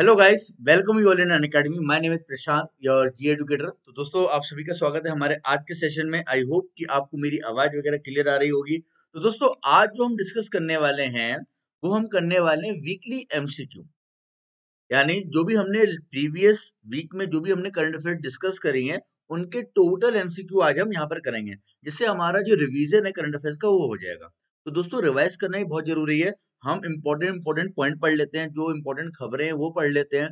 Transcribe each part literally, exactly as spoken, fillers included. Hello guys, welcome you all in Unacademy. My name is Prashant, your G educator. तो दोस्तों, आप सभी का स्वागत है हमारे आज के सेशन में। आई होप कि आपको मेरी आवाज वगैरह क्लियर आ रही होगी। तो दोस्तों, आज जो हम डिस्कस करने वाले हैं वो हम करने वाले हैं वीकली एमसीक्यू, यानी जो भी हमने प्रीवियस वीक में जो भी हमने करंट अफेयर डिस्कस करी है उनके टोटल एमसीक्यू आज हम यहाँ पर करेंगे, जिससे हमारा जो रिविजन है करंट अफेयर का वो हो जाएगा। तो दोस्तों, रिवाइज करना ही बहुत जरूरी है। हम इम्पोर्टेंट इम्पोर्टेंट पॉइंट पढ़ लेते हैं, जो इम्पोर्टेंट खबरें हैं वो पढ़ लेते हैं,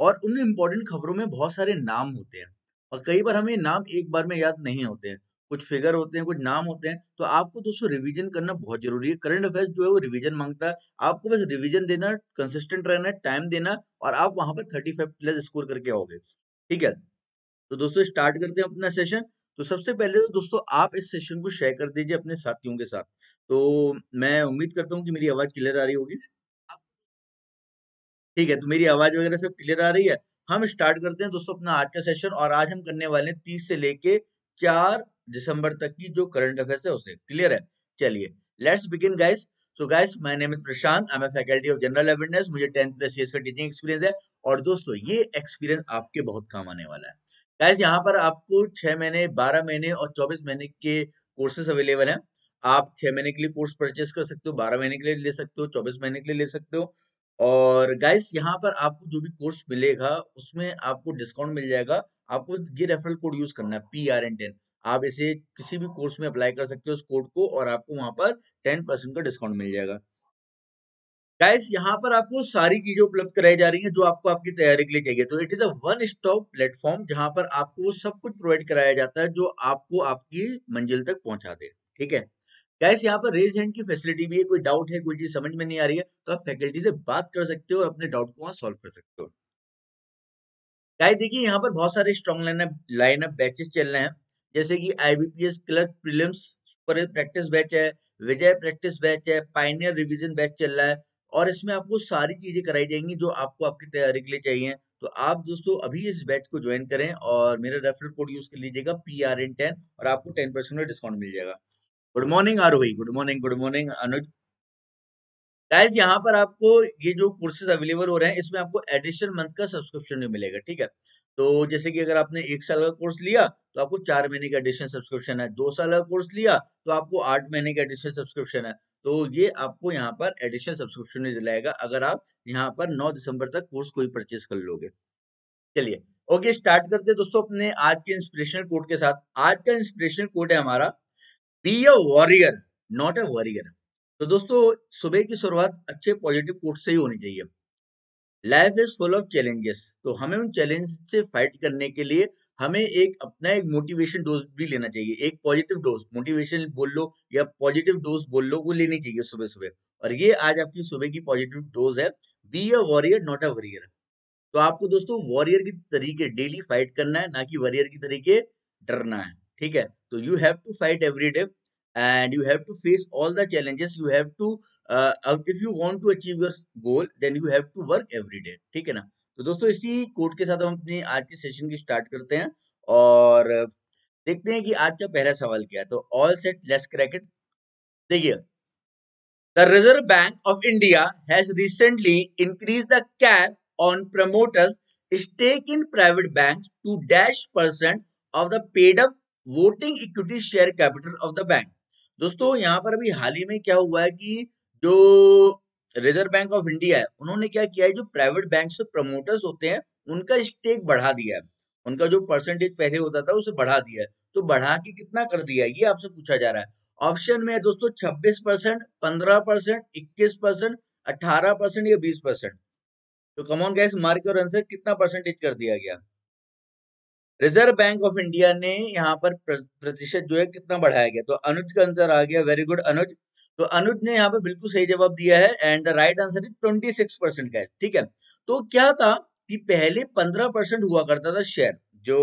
और उन इम्पोर्टेंट खबरों में बहुत सारे नाम होते हैं और कई बार हमें नाम एक बार में याद नहीं होते हैं, कुछ फिगर होते हैं, कुछ नाम होते हैं। तो आपको दोस्तों रिवीजन करना बहुत जरूरी है। करंट अफेयर्स जो है वो रिवीजन मांगता है, आपको बस रिवीजन देना, कंसिस्टेंट रहना, टाइम देना, और आप वहां पर थर्टी फाइव प्लस स्कोर करके आओगे। ठीक है, तो दोस्तों स्टार्ट करते हैं अपना सेशन। तो सबसे पहले तो दोस्तों आप इस सेशन को शेयर कर दीजिए अपने साथियों के साथ। तो मैं उम्मीद करता हूं कि मेरी आवाज क्लियर आ रही होगी। ठीक है, तो मेरी आवाज वगैरह सब क्लियर आ रही है। हम स्टार्ट करते हैं दोस्तों अपना आज का सेशन, और आज हम करने वाले हैं तीस से लेके चार दिसंबर तक की जो करंट अफेयर्स है उसे। क्लियर है? चलिए let's begin guys. So guys, my name is Prashant, I am faculty of general awareness. मुझे टेन प्लस ईयर्स का टीचिंग एक्सपीरियंस है, और दोस्तों ये एक्सपीरियंस आपके बहुत काम आने वाला है। गाइस, यहाँ पर आपको छह महीने, बारह महीने और चौबीस महीने के कोर्सेस अवेलेबल हैं। आप छह महीने के लिए कोर्स परचेस कर सकते हो, बारह महीने के लिए ले सकते हो, चौबीस महीने के लिए ले सकते हो। और गाइस, यहाँ पर आपको जो भी कोर्स मिलेगा उसमें आपको डिस्काउंट मिल जाएगा। आपको ये रेफरल कोड यूज करना है, पी आर एन टेन। आप इसे किसी भी कोर्स में अप्लाई कर सकते हो उस कोड को, और आपको वहाँ पर टेन परसेंट का डिस्काउंट मिल जाएगा। गाइस, यहाँ पर आपको सारी चीजें उपलब्ध कराई जा रही हैं जो आपको आपकी तैयारी के लिए चाहिए। तो it is a one stop platform, जहाँ पर आपको सब कुछ प्रोवाइड कराया जाता है जो आपको आपकी मंजिल तक पहुंचा दे। ठीक है गाइस, यहाँ पर रेज हैंड की फैसिलिटी भी है। कोई डाउट है, कोई चीज समझ में नहीं आ रही है, तो आप फैकल्टी से बात कर सकते हो और अपने डाउट को वहां सॉल्व कर सकते हो। गाइस देखिए, यहाँ पर बहुत सारे स्ट्रॉन्ग लाइनअप लाइनअप बैचेस चल रहे हैं, जैसे कि I B P S clerk prelims practice batch है, विजय प्रैक्टिस बैच है, पायनियर रिविजन बैच चल रहा है, और इसमें आपको सारी चीजें कराई जाएंगी जो आपको आपकी तैयारी के लिए चाहिए। तो आप दोस्तों अभी इस बैच को ज्वाइन करें और मेरा रेफरल कोड यूज कर लीजिएगा पी आर एन टेन, और आपको टेन परसेंट का डिस्काउंट मिल जाएगा। Good morning Aarohi, good morning, good morning Anuj. Guys, यहाँ पर आपको ये जो कोर्सेज अवेलेबल हो रहे हैं इसमें आपको एडिशनल मंथ का सब्सक्रिप्शन भी मिलेगा। ठीक है, तो जैसे कि अगर आपने एक साल का कोर्स लिया तो आपको चार महीने का एडिशनल सब्सक्रिप्शन है, दो साल का कोर्स लिया तो आपको आठ महीने का एडिशनल सब्सक्रिप्शन है। तो ये आपको यहाँ पर एडिशनल सब्सक्रिप्शन दिलाएगा अगर आप यहाँ पर नौ दिसंबर तक कोर्स कोई परचेस कर लोगे। चलिए ओके, स्टार्ट करते हैं दोस्तों अपने आज के इंस्पिरेशनल कोट के साथ। आज का इंस्पिरेशनल कोट है हमारा, be a warrior not a warrior. तो दोस्तों, सुबह की शुरुआत अच्छे पॉजिटिव कोट से ही होनी चाहिए। Life is full of challenges, तो हमें उन चैलेंज से फाइट करने के लिए हमें एक अपना एक मोटिवेशन डोज भी लेना चाहिए, एक पॉजिटिव डोज, मोटिवेशन बोल लो या पॉजिटिव डोज बोल लो, वो लेनी चाहिए सुबह सुबह। और ये आज आपकी सुबह की पॉजिटिव डोज है, be a warrior not a warrior. तो आपको दोस्तों वॉरियर की तरीके डेली फाइट करना है, ना कि वॉरियर की तरीके डरना है। ठीक है, तो you have to fight every day and you have to face all the challenges. You have to uh, if you want to achieve your goal then you have to work every day. ठीक है ना, तो दोस्तों इसी code के साथ हम अपने आज के सेशन की स्टार्ट करते हैं और देखते हैं कि आज का पहला सवाल क्या है। तो all set, let's crack it. देखिए, the Reserve Bank of India has recently increased the cap on promoters' stake in private banks to dash percent of the paid up voting equity share capital of the bank. दोस्तों, यहाँ पर अभी हाल ही में क्या हुआ है कि जो रिजर्व बैंक ऑफ इंडिया है उन्होंने क्या किया है, जो प्राइवेट बैंक से प्रमोटर्स होते हैं उनका स्टेक बढ़ा दिया है, उनका जो परसेंटेज पहले होता था उसे बढ़ा दिया है। तो बढ़ा के कितना कर दिया ये आपसे पूछा जा रहा है। ऑप्शन में है दोस्तों छब्बीस परसेंट, पंद्रह परसेंट, इक्कीस परसेंट, अठारह परसेंट या बीस परसेंट। तो कमॉन गाइस, मार्क और आंसर, कितना परसेंटेज कर दिया गया। रिजर्व बैंक ऑफ इंडिया ने यहाँ पर प्रतिशत जो है कितना बढ़ाया गया। तो अनुज का आंसर आ गया, वेरी गुड अनुज। तो अनुज ने यहाँ पे बिल्कुल सही जवाब दिया है, and the right answer is छब्बीस परसेंट का है। ठीक है, तो क्या था कि पहले पंद्रह परसेंट हुआ करता था शेयर, जो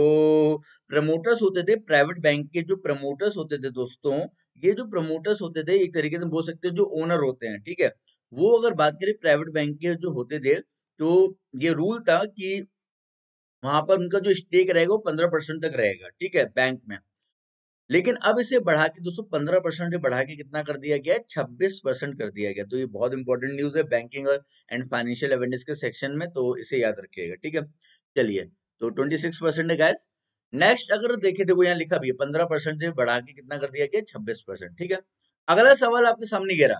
प्रमोटर्स होते थे, प्राइवेट बैंक के जो प्रमोटर्स होते थे दोस्तों, ये जो प्रमोटर्स होते थे एक तरीके से बोल सकते हैं जो ओनर होते हैं। ठीक है, वो अगर बात करें प्राइवेट बैंक के जो होते थे तो ये रूल था कि वहां पर उनका जो स्टेक रहेगा वो पंद्रह परसेंट तक रहेगा। ठीक है, बैंक में। लेकिन अब इसे बढ़ा के दोस्तों पंद्रह परसेंट बढ़ा के कितना कर दिया गया है, छब्बीस परसेंट कर दिया गया। तो ये बहुत इंपॉर्टेंट न्यूज है बैंकिंग और एंड फाइनेंशियल अवेयरनेस के सेक्शन में, तो इसे याद रखिएगा, ठीक है। चलिए, तो ट्वेंटी सिक्स परसेंट है गाइस। नेक्स्ट अगर देखे देखो यहाँ लिखा भी है पंद्रह परसेंट बढ़ा के कितना कर दिया गया, छब्बीस परसेंट, ठीक है। अगला सवाल आपके सामने घेरा,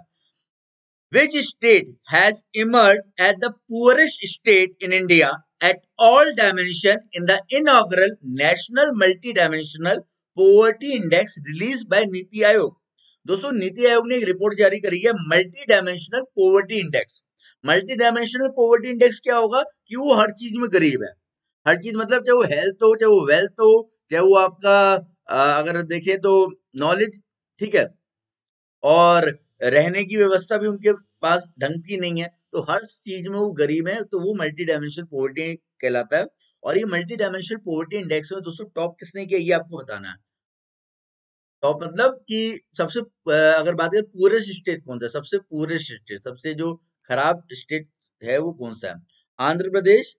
which state has emerge as the poorest state in India at all dimension in the inaugural national multi dimensional poverty index release by NITI Aayog. दोस्तों नीति आयोग ने एक रिपोर्ट जारी करी है multi dimensional poverty index. Multi dimensional poverty index क्या होगा कि वो हर चीज में गरीब है, हर चीज मतलब चाहे वो हेल्थ हो, चाहे वो वेल्थ हो, चाहे वो आपका आ, अगर देखें तो नॉलेज, ठीक है, और रहने की व्यवस्था भी उनके पास ढंग की नहीं है, तो हर चीज में वो गरीब है, तो वो मल्टी डायमेंशनल पोवर्टी कहलाता है। और ये मल्टी डायमेंशनल पोवर्टी इंडेक्स में दोस्तों टॉप किसने किया ये आपको बताना है। टॉप मतलब कि सबसे अगर बात करें पूरेस्ट स्टेट कौन सा है, सबसे पूरेस्ट स्टेट, सबसे जो खराब स्टेट है वो कौन सा है, आंध्र प्रदेश,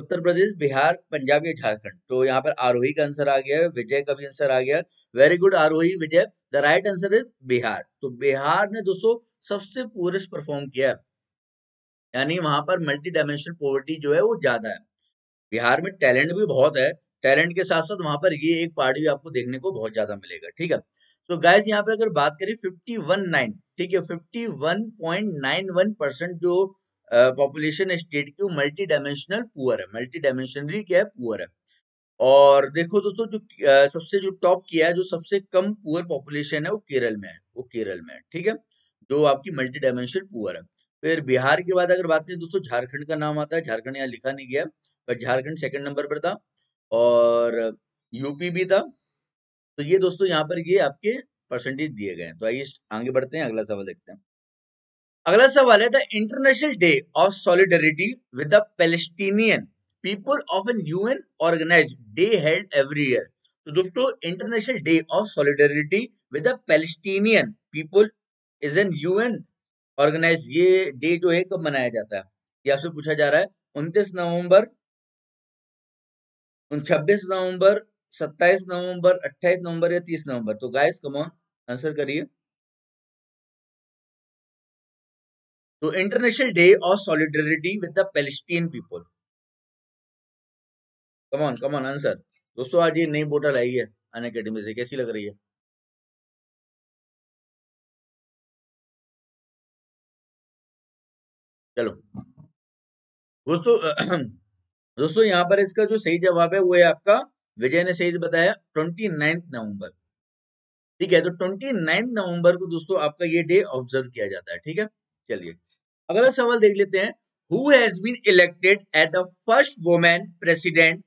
उत्तर प्रदेश, बिहार, पंजाब या झारखंड। तो यहाँ पर आरोही का आंसर आ गया है, विजय का भी आंसर आ गया, very good Aarohi Vijay, the right answer is Bihar. तो बिहार ने दोस्तों सबसे पूरेस्ट परफॉर्म किया है, यानी वहां पर मल्टी डायमेंशनल पोवर्टी जो है वो ज्यादा है। बिहार में टैलेंट भी बहुत है, टैलेंट के साथ साथ वहां पर ये एक पार्ट भी आपको देखने को बहुत ज्यादा मिलेगा, ठीक है। तो गाइस यहाँ पर अगर बात करें फिफ्टी वन पॉइंट नाइन, ठीक है, fifty one point nine one percent जो पॉपुलेशन है स्टेट की वो मल्टी डायमेंशनल पुअर है, मल्टी डायमेंशनली क्या है, पुअर है। और देखो दोस्तों जो uh, सबसे जो टॉप किया है, जो सबसे कम पुअर पॉपुलेशन है वो केरल में है, वो केरल में है, ठीक है, जो आपकी मल्टी डायमेंशनल पुअर है। फिर बिहार के बाद अगर बात करें दोस्तों झारखंड का नाम आता है, झारखंड यहाँ लिखा नहीं गया, झारखंड सेकंड नंबर पर था और यूपी भी था। तो ये दोस्तों यहाँ पर ये आपके परसेंटेज दिए गए हैं। तो आइए आगे बढ़ते हैं, अगला सवाल देखते हैं। अगला सवाल है the international day of solidarity with the Palestinian people of an UN organized day held every year. तो दोस्तों international day of solidarity with the Palestinian people is an UN organize, ये डे जो है कब मनाया जाता है ये आपसे पूछा जा रहा है। उनतीस नवम्बर, छब्बीस नवंबर, सत्ताईस नवंबर, अट्ठाईस नवंबर या तीस नवंबर। तो गाइस कम ऑन आंसर करिए। तो international day of solidarity with the Palestine people, come on come on answer. दोस्तों आज ये नई बोतल आई है अनअकैडमी से, कैसी लग रही है? चलो दोस्तों दोस्तों यहाँ पर इसका जो सही जवाब है वो है आपका विजय ने सही बताया उनतीस नवंबर, ठीक है। तो उनतीस नवंबर को दोस्तों आपका ये डे ऑब्जर्व किया जाता है, ठीक है। चलिए अगला सवाल देख लेते हैं। Who has been elected as the first women president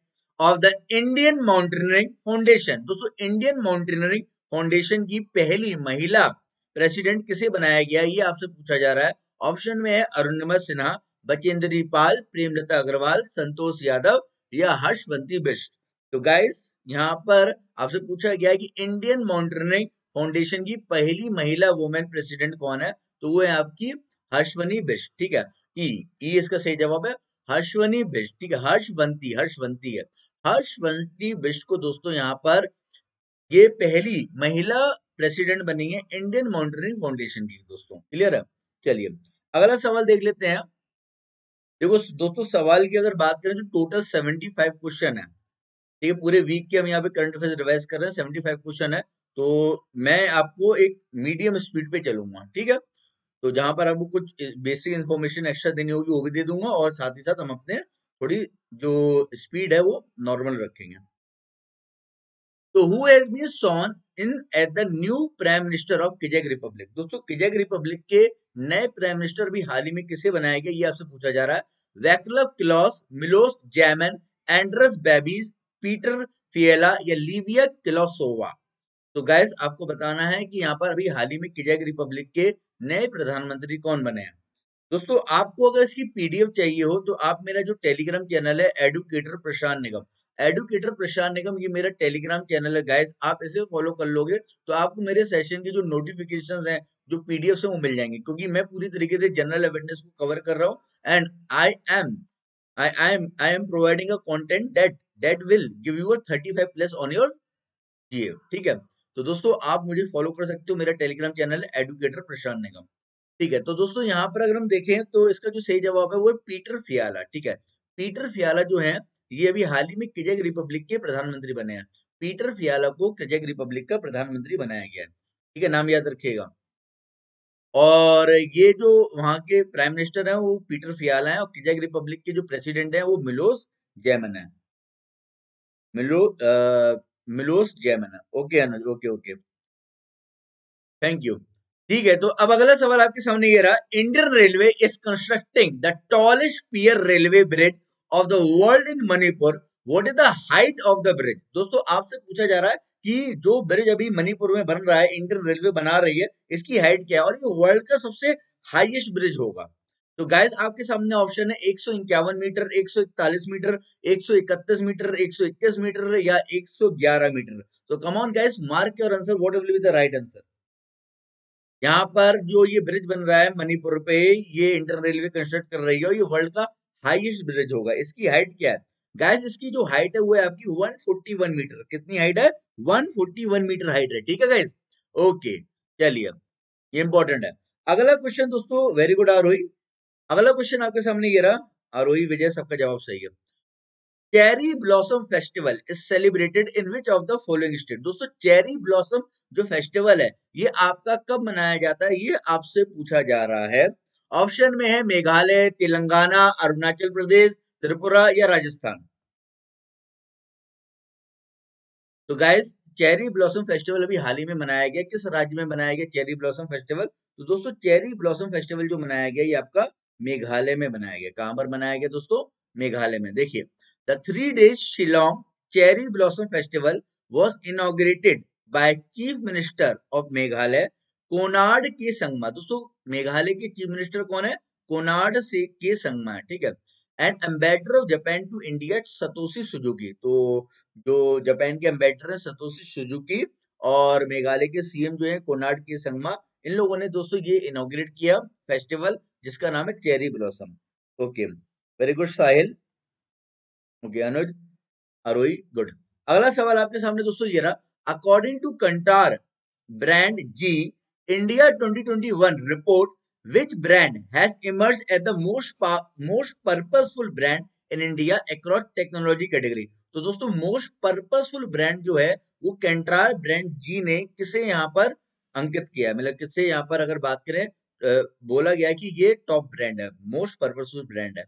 of the Indian mountaineering foundation. दोस्तों इंडियन माउंटेनियरिंग फाउंडेशन की पहली महिला प्रेसिडेंट किसे बनाया गया ये आपसे पूछा जा रहा है। ऑप्शन में है अरुणिमा सिन्हा, बचेंद्री पाल, प्रेमलता अग्रवाल, संतोष यादव या हर्षवंती बिष्ट। तो गाइस यहाँ पर आपसे पूछा गया है कि इंडियन माउंटेनियरिंग फाउंडेशन की पहली महिला वुमेन प्रेसिडेंट कौन है, तो वो है आपकी हर्षवनी बिष्ट, ठीक है। ई ई इसका सही जवाब है हर्षवनी बिष्ट, ठीक है। हर्षवंती हर्षवंती है हर्षवंती बिष्ट को दोस्तों यहाँ पर ये पहली महिला प्रेसिडेंट बनी है इंडियन माउंटेनियरिंग फाउंडेशन की। दोस्तों क्लियर है। चलिए अगला सवाल देख लेते हैं। देखो दोस्तों सवाल की अगर बात करें तो टोटल पचहत्तर क्वेश्चन है, ठीक है। पूरे वीक के हम यहाँ पे करंट अफेयर्स रिवाइज कर रहे हैं, पचहत्तर क्वेश्चन है। तो मैं आपको एक मीडियम स्पीड पे चलूंगा, ठीक है। तो जहां पर आपको कुछ बेसिक इन्फॉर्मेशन एक्स्ट्रा देनी होगी वो भी दे दूंगा, और साथ ही साथ हम अपने थोड़ी जो स्पीड है वो नॉर्मल रखेंगे। तो who has been sworn in as the new prime minister of Czech republic. दोस्तों किजेक रिपब्लिक के नए प्राइम मिनिस्टर भी हाल ही में किसे बनाया गया ये आपसे पूछा जा रहा है। Vaclav Klaus, Milos Zeman, Andrej Babis, Petr Fiala या लीविया क्लॉसोवा। तो गाइस आपको बताना है कि यहाँ पर अभी हाल ही में किजेक रिपब्लिक के नए प्रधानमंत्री कौन बने हैं। दोस्तों आपको अगर इसकी पीडीएफ चाहिए हो तो आप मेरा जो टेलीग्राम चैनल है एडुकेटर प्रशांत निगम, एडुकेटर प्रशांत निगम ये मेरा टेलीग्राम चैनल है गाइस, आप इसे फॉलो कर लोगे तो आपको मेरे सेशन के जो नोटिफिकेशंस हैं, जो पीडीएफ है वो मिल जाएंगे, क्योंकि मैं पूरी तरीके से जनरल अवेयरनेस को कवर कर रहा हूँ। And I am I I am I am providing a content that that will give you thirty five plus on your कीजिए। ठीक है, तो दोस्तों आप मुझे फॉलो कर सकते हो, मेरा टेलीग्राम चैनल है एडुकेटर प्रशांत निगम। ठीक है, तो दोस्तों यहाँ पर अगर हम देखें तो इसका जो सही जवाब है वो पीटर फियाला। ठीक है, पीटर फियाला जो है ये अभी हाल ही में कजक रिपब्लिक के प्रधानमंत्री बने हैं। पीटर फियाला को कजक रिपब्लिक का प्रधानमंत्री बनाया गया है। ठीक है, नाम याद रखिएगा। और ये जो वहाँ के प्राइम मिनिस्टर हैं वो पीटर फियाला हैं, और कजक रिपब्लिक के जो प्रेसिडेंट हैं वो मिलोस ज़ेमन है। मिलो आ, मिलोस ज़ेमन है। Okay Anuj, okay okay, thank you. ठीक है, तो अब अगला सवाल आपके सामने ये रहा, Indian railway is constructing the tallest pier railway bridge of the world in Manipur, what is the height of the bridge. दोस्तों आपसे पूछा जा रहा है कि जो ब्रिज अभी मणिपुर में बन रहा है, इंडियन रेलवे बना रही है, इसकी हाइट क्या है, और ये वर्ल्ड का सबसे हाईएस्ट ब्रिज होगा। तो गाइस आपके सामने ऑप्शन है एक सौ इक्यावन मीटर, एक सौ इकतालीस मीटर, एक सौ इकतीस मीटर, एक सौ इक्कीस मीटर या एक सौ ग्यारह मीटर। तो come on guys, mark your answer, what will be the right answer. यहाँ पर जो ये ब्रिज बन रहा है मणिपुर पे, ये इंडियन रेलवे कंस्ट्रक्ट कर रही है, और ये वर्ल्ड का हाईएस्ट ब्रिज होगा। इसकी हाइट क्या है गाइस, इसकी जो हाइट है वो है आपकी एक सौ इकतालीस मीटर। कितनी हाइट है, एक सौ इकतालीस मीटर हाइट है। ठीक है गाइस, ओके चलिए, ये इंपॉर्टेंट है। अगला क्वेश्चन दोस्तों, वेरी गुड आरोही, अगला क्वेश्चन आपके सामने ये रहा। आरोही विजय, सबका जवाब सही है। Cherry blossom festival is celebrated in which of the following state. दोस्तों चेरी ब्लॉसम जो फेस्टिवल है ये आपका कब मनाया जाता है, ये आपसे पूछा जा रहा है। ऑप्शन में है मेघालय, तेलंगाना, अरुणाचल प्रदेश, त्रिपुरा या राजस्थान। तो गाइस चेरी ब्लॉसम फेस्टिवल अभी हाल ही में मनाया गया, किस राज्य में मनाया गया चेरी ब्लॉसम फेस्टिवल। तो दोस्तों चेरी ब्लॉसम फेस्टिवल जो मनाया गया ये आपका मेघालय में मनाया गया। कहां पर मनाया गया दोस्तों, मेघालय में। देखिए, the three days Shillong cherry blossom festival was inaugurated by chief minister of Meghalaya कोनाड K Sangma. दोस्तों मेघालय के चीफ मिनिस्टर कौन है, कोनाड से के संगमा। ठीक है, and ambassador of Japan to India Satoshi Suzuki. तो जो जापान के एम्बेसडर है सतोशी सुजुकी, और मेघालय के सीएम जो है कोनाड के संगमा, इन लोगों ने दोस्तों ये इनॉग्रेट किया फेस्टिवल जिसका नाम है cherry blossom. Okay very good Sahil, okay Anuj, अरोही good. अगला सवाल आपके सामने दोस्तों ये रहा, according to Kantar brand Z India twenty twenty one report, which brand has emerge as the most most purposeful brand in India across technology category. तो दोस्तों most purposeful brand जो है वो कंटार ब्रांड जी ने किसे यहाँ पर अंकित किया, मतलब किसे यहाँ पर अगर बात करें तो बोला गया कि ये टॉप ब्रांड है, मोस्ट पर्पसफुल ब्रांड है।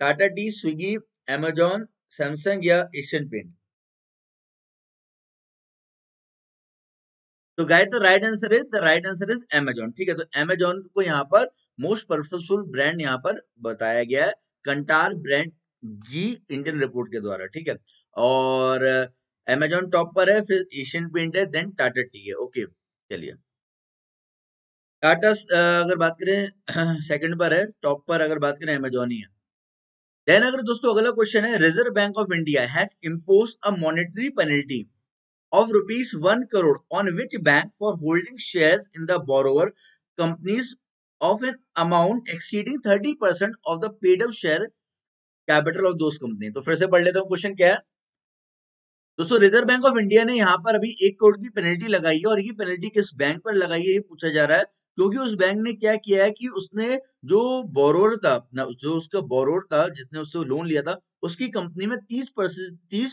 Tata tea, Swiggy, Amazon, Samsung या एशियन पेंट। तो guys the right answer is the right answer is Amazon. ठीक है, तो एमेजॉन को यहाँ पर मोस्ट पर्पसफुल ब्रांड यहाँ पर बताया गया है Kantar brand Z Indian report के द्वारा। ठीक है, और एमेजॉन टॉप पर है, फिर एशियन पेंट है, देन टाटा टी है। ओके चलिए, टाटा अगर बात करें सेकंड पर है, टॉप पर अगर बात करें एमेजॉन ही है। देन अगर दोस्तों अगला क्वेश्चन है, reserve bank of India has imposed a monetary penalty of rupees one crore on which bank for holding shares in the borrower companies of an amount exceeding thirty percent of the paid up share capital of those company. तो फिर से पढ़ लेता हूँ, question क्या है दोस्तों, reserve bank of India ने यहाँ पर अभी एक करोड़ की पेनल्टी लगाई है, और ये पेनल्टी किस बैंक पर लगाई है ये पूछा जा रहा है, क्योंकि उस बैंक ने क्या किया है कि उसने जो बोरोर था, जो उसका बोरोर था जिसने उससे लोन लिया था, उसकी कंपनी में तीस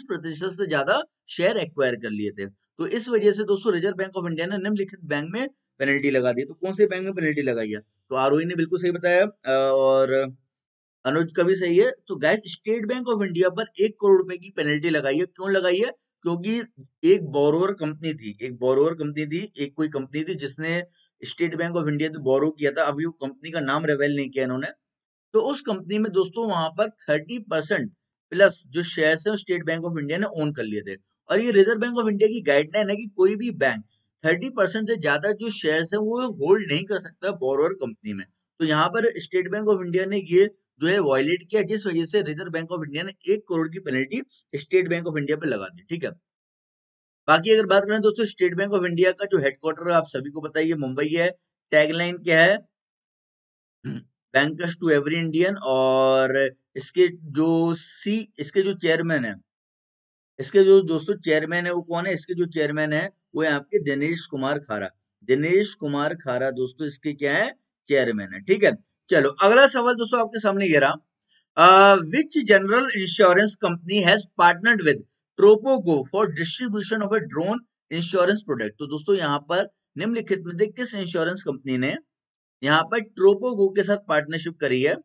प्रतिशत से ज्यादा शेयर एक्वायर कर लिए थे। तो इस वजह से दोस्तों रिजर्व बैंक ऑफ इंडिया ने निम्नलिखित बैंक में पेनल्टी लगा दी। तो कौन से बैंक में पेनल्टी लगाई है, तो आरोही ने बिल्कुल सही बताया और अनुज का भी सही है। तो guys state bank of India पर एक करोड़ रुपए की पेनल्टी लगाई है, क्यों लगाई है, क्योंकि एक बोरोर कंपनी थी, एक बोरोर कंपनी थी, एक कोई कंपनी थी जिसने स्टेट बैंक ऑफ इंडिया से बोरो किया था, अभी वो कंपनी का नाम रिवेल नहीं किया इन्होंने। तो उस कंपनी में दोस्तों वहां पर थर्टी परसेंट प्लस जो शेयर्स हैं स्टेट बैंक ऑफ इंडिया ने ओन कर लिए थे, और ये रिजर्व बैंक ऑफ इंडिया की गाइडलाइन है कि कोई भी बैंक थर्टी परसेंट से ज्यादा जो शेयर्स हैं वो होल्ड नहीं कर सकता बोरोर कंपनी में। तो यहाँ पर स्टेट बैंक ऑफ इंडिया ने ये जो है वायलेट किया, जिस वजह से रिजर्व बैंक ऑफ इंडिया ने एक करोड़ की penalty state bank of India पर लगा दी। ठीक है, बाकी अगर बात करें दोस्तों स्टेट बैंक ऑफ इंडिया का जो हेडक्वार्टर आप सभी को बताइए मुंबई है, टैगलाइन क्या है, बैंकर्स टू एवरी इंडियन, और इसके जो सी इसके जो चेयरमैन है इसके जो दोस्तों चेयरमैन है वो कौन है, इसके जो चेयरमैन है वो है आपके दिनेश कुमार खारा। दिनेश कुमार खारा दोस्तों इसके क्या है, चेयरमैन है। ठीक है, चलो अगला सवाल दोस्तों आपके सामने घेरा, which general insurance company has partnered with Tropogo for distribution of a drone insurance product. तो दोस्तों यहाँ पर निम्नलिखित में से किस इंश्योरेंस कंपनी ने यहाँ पर ट्रोपोगो के साथ पार्टनरशिप करी है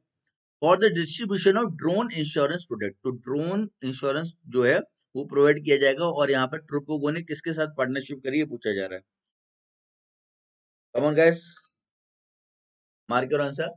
for the distribution of drone insurance product. तो ड्रोन इंश्योरेंस जो है वो प्रोवाइड किया जाएगा, और यहाँ पर ट्रोपोगो ने किसके साथ पार्टनरशिप करी है पूछा जा रहा है। Come on guys, mark your answer.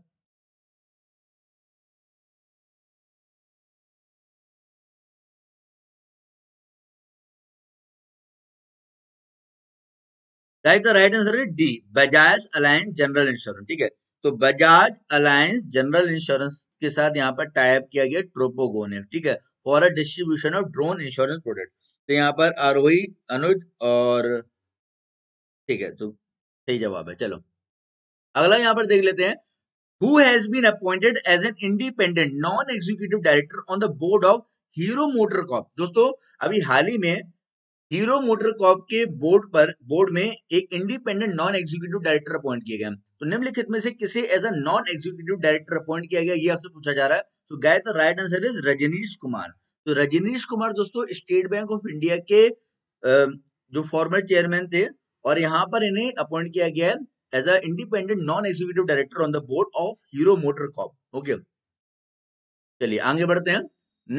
Right, the right answer है D, Bajaj Allianz general insurance. ठीक है, तो बजाज अलायंस जनरल इंश्योरेंस के साथ यहाँ पर टाई अप किया गया ट्रोपोगो ने। ठीक है, for distribution of drone insurance product. तो यहाँ पर आरोही, अनुज और ठीक है, तो सही जवाब है। चलो अगला यहाँ पर देख लेते हैं, who has been appointed as an independent non executive director on the board of Hero motor Corp. दोस्तों अभी हाल ही में हीरो मोटर कॉर्प के बोर्ड पर बोर्ड में एक independent non executive director appoint किए गए। तो निम्नलिखित में से किसे as a non executive director appoint किया गया, ये आपसे पूछा जा रहा है। तो guys the right answer is Rajnish Kumar. तो रजनीश कुमार दोस्तों स्टेट बैंक ऑफ इंडिया के जो फॉर्मर चेयरमैन थे, और यहाँ पर इन्हें अपॉइंट किया गया है as a independent non executive director on the board of Hero motor Corp. Okay, चलिए आगे बढ़ते हैं।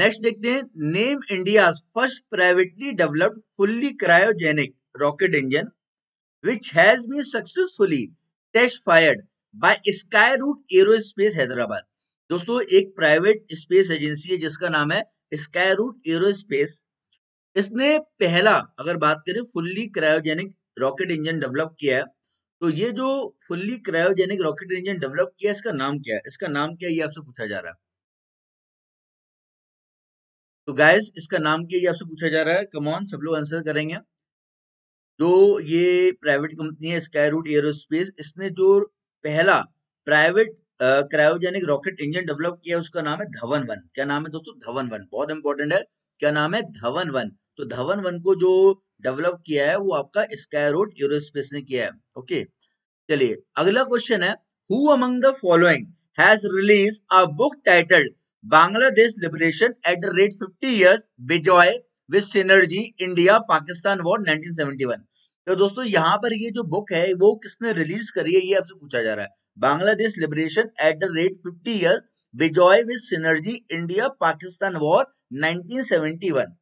नेक्स्ट देखते हैं, name India first privately developed fully cryogenic rocket engine which has been successfully test fired by Skyroot aerospace Hyderabad. दोस्तों एक private space agency है जिसका नाम है स्काईरूट एरोस्पेस। इसने पहला, अगर बात करें, fully cryogenic rocket engine develop किया है। तो ये जो fully cryogenic rocket engine develop किया है, इसका नाम क्या है, इसका नाम क्या है ये आपसे पूछा जा रहा है। तो गाइस इसका नाम क्या ये आपसे पूछा जा रहा है। कम ऑन, सब लोग आंसर करेंगे। जो ये प्राइवेट कंपनी है स्काईरूट एरोस्पेस, इसने जो पहला private cryogenic rocket engine develop किया उसका नाम है धवन वन। क्या नाम है दोस्तों? धवन वन, बहुत इंपॉर्टेंट है। क्या नाम है? धवन वन। तो धवन वन को जो डेवलप किया है वो आपका स्काईरूट एरोस्पेस ने किया है। ओके, चलिए अगला क्वेश्चन है, who among the following has release a book titled Bangladesh liberation at the rate fifty years Bijoy with synergy India Pakistan war nineteen seventy one. तो दोस्तों यहाँ पर ये जो बुक है वो किसने रिलीज करी है ये आपसे पूछा जा रहा है। Bangladesh liberation at the rate fifty years Bijoy with synergy India Pakistan war nineteen seventy one.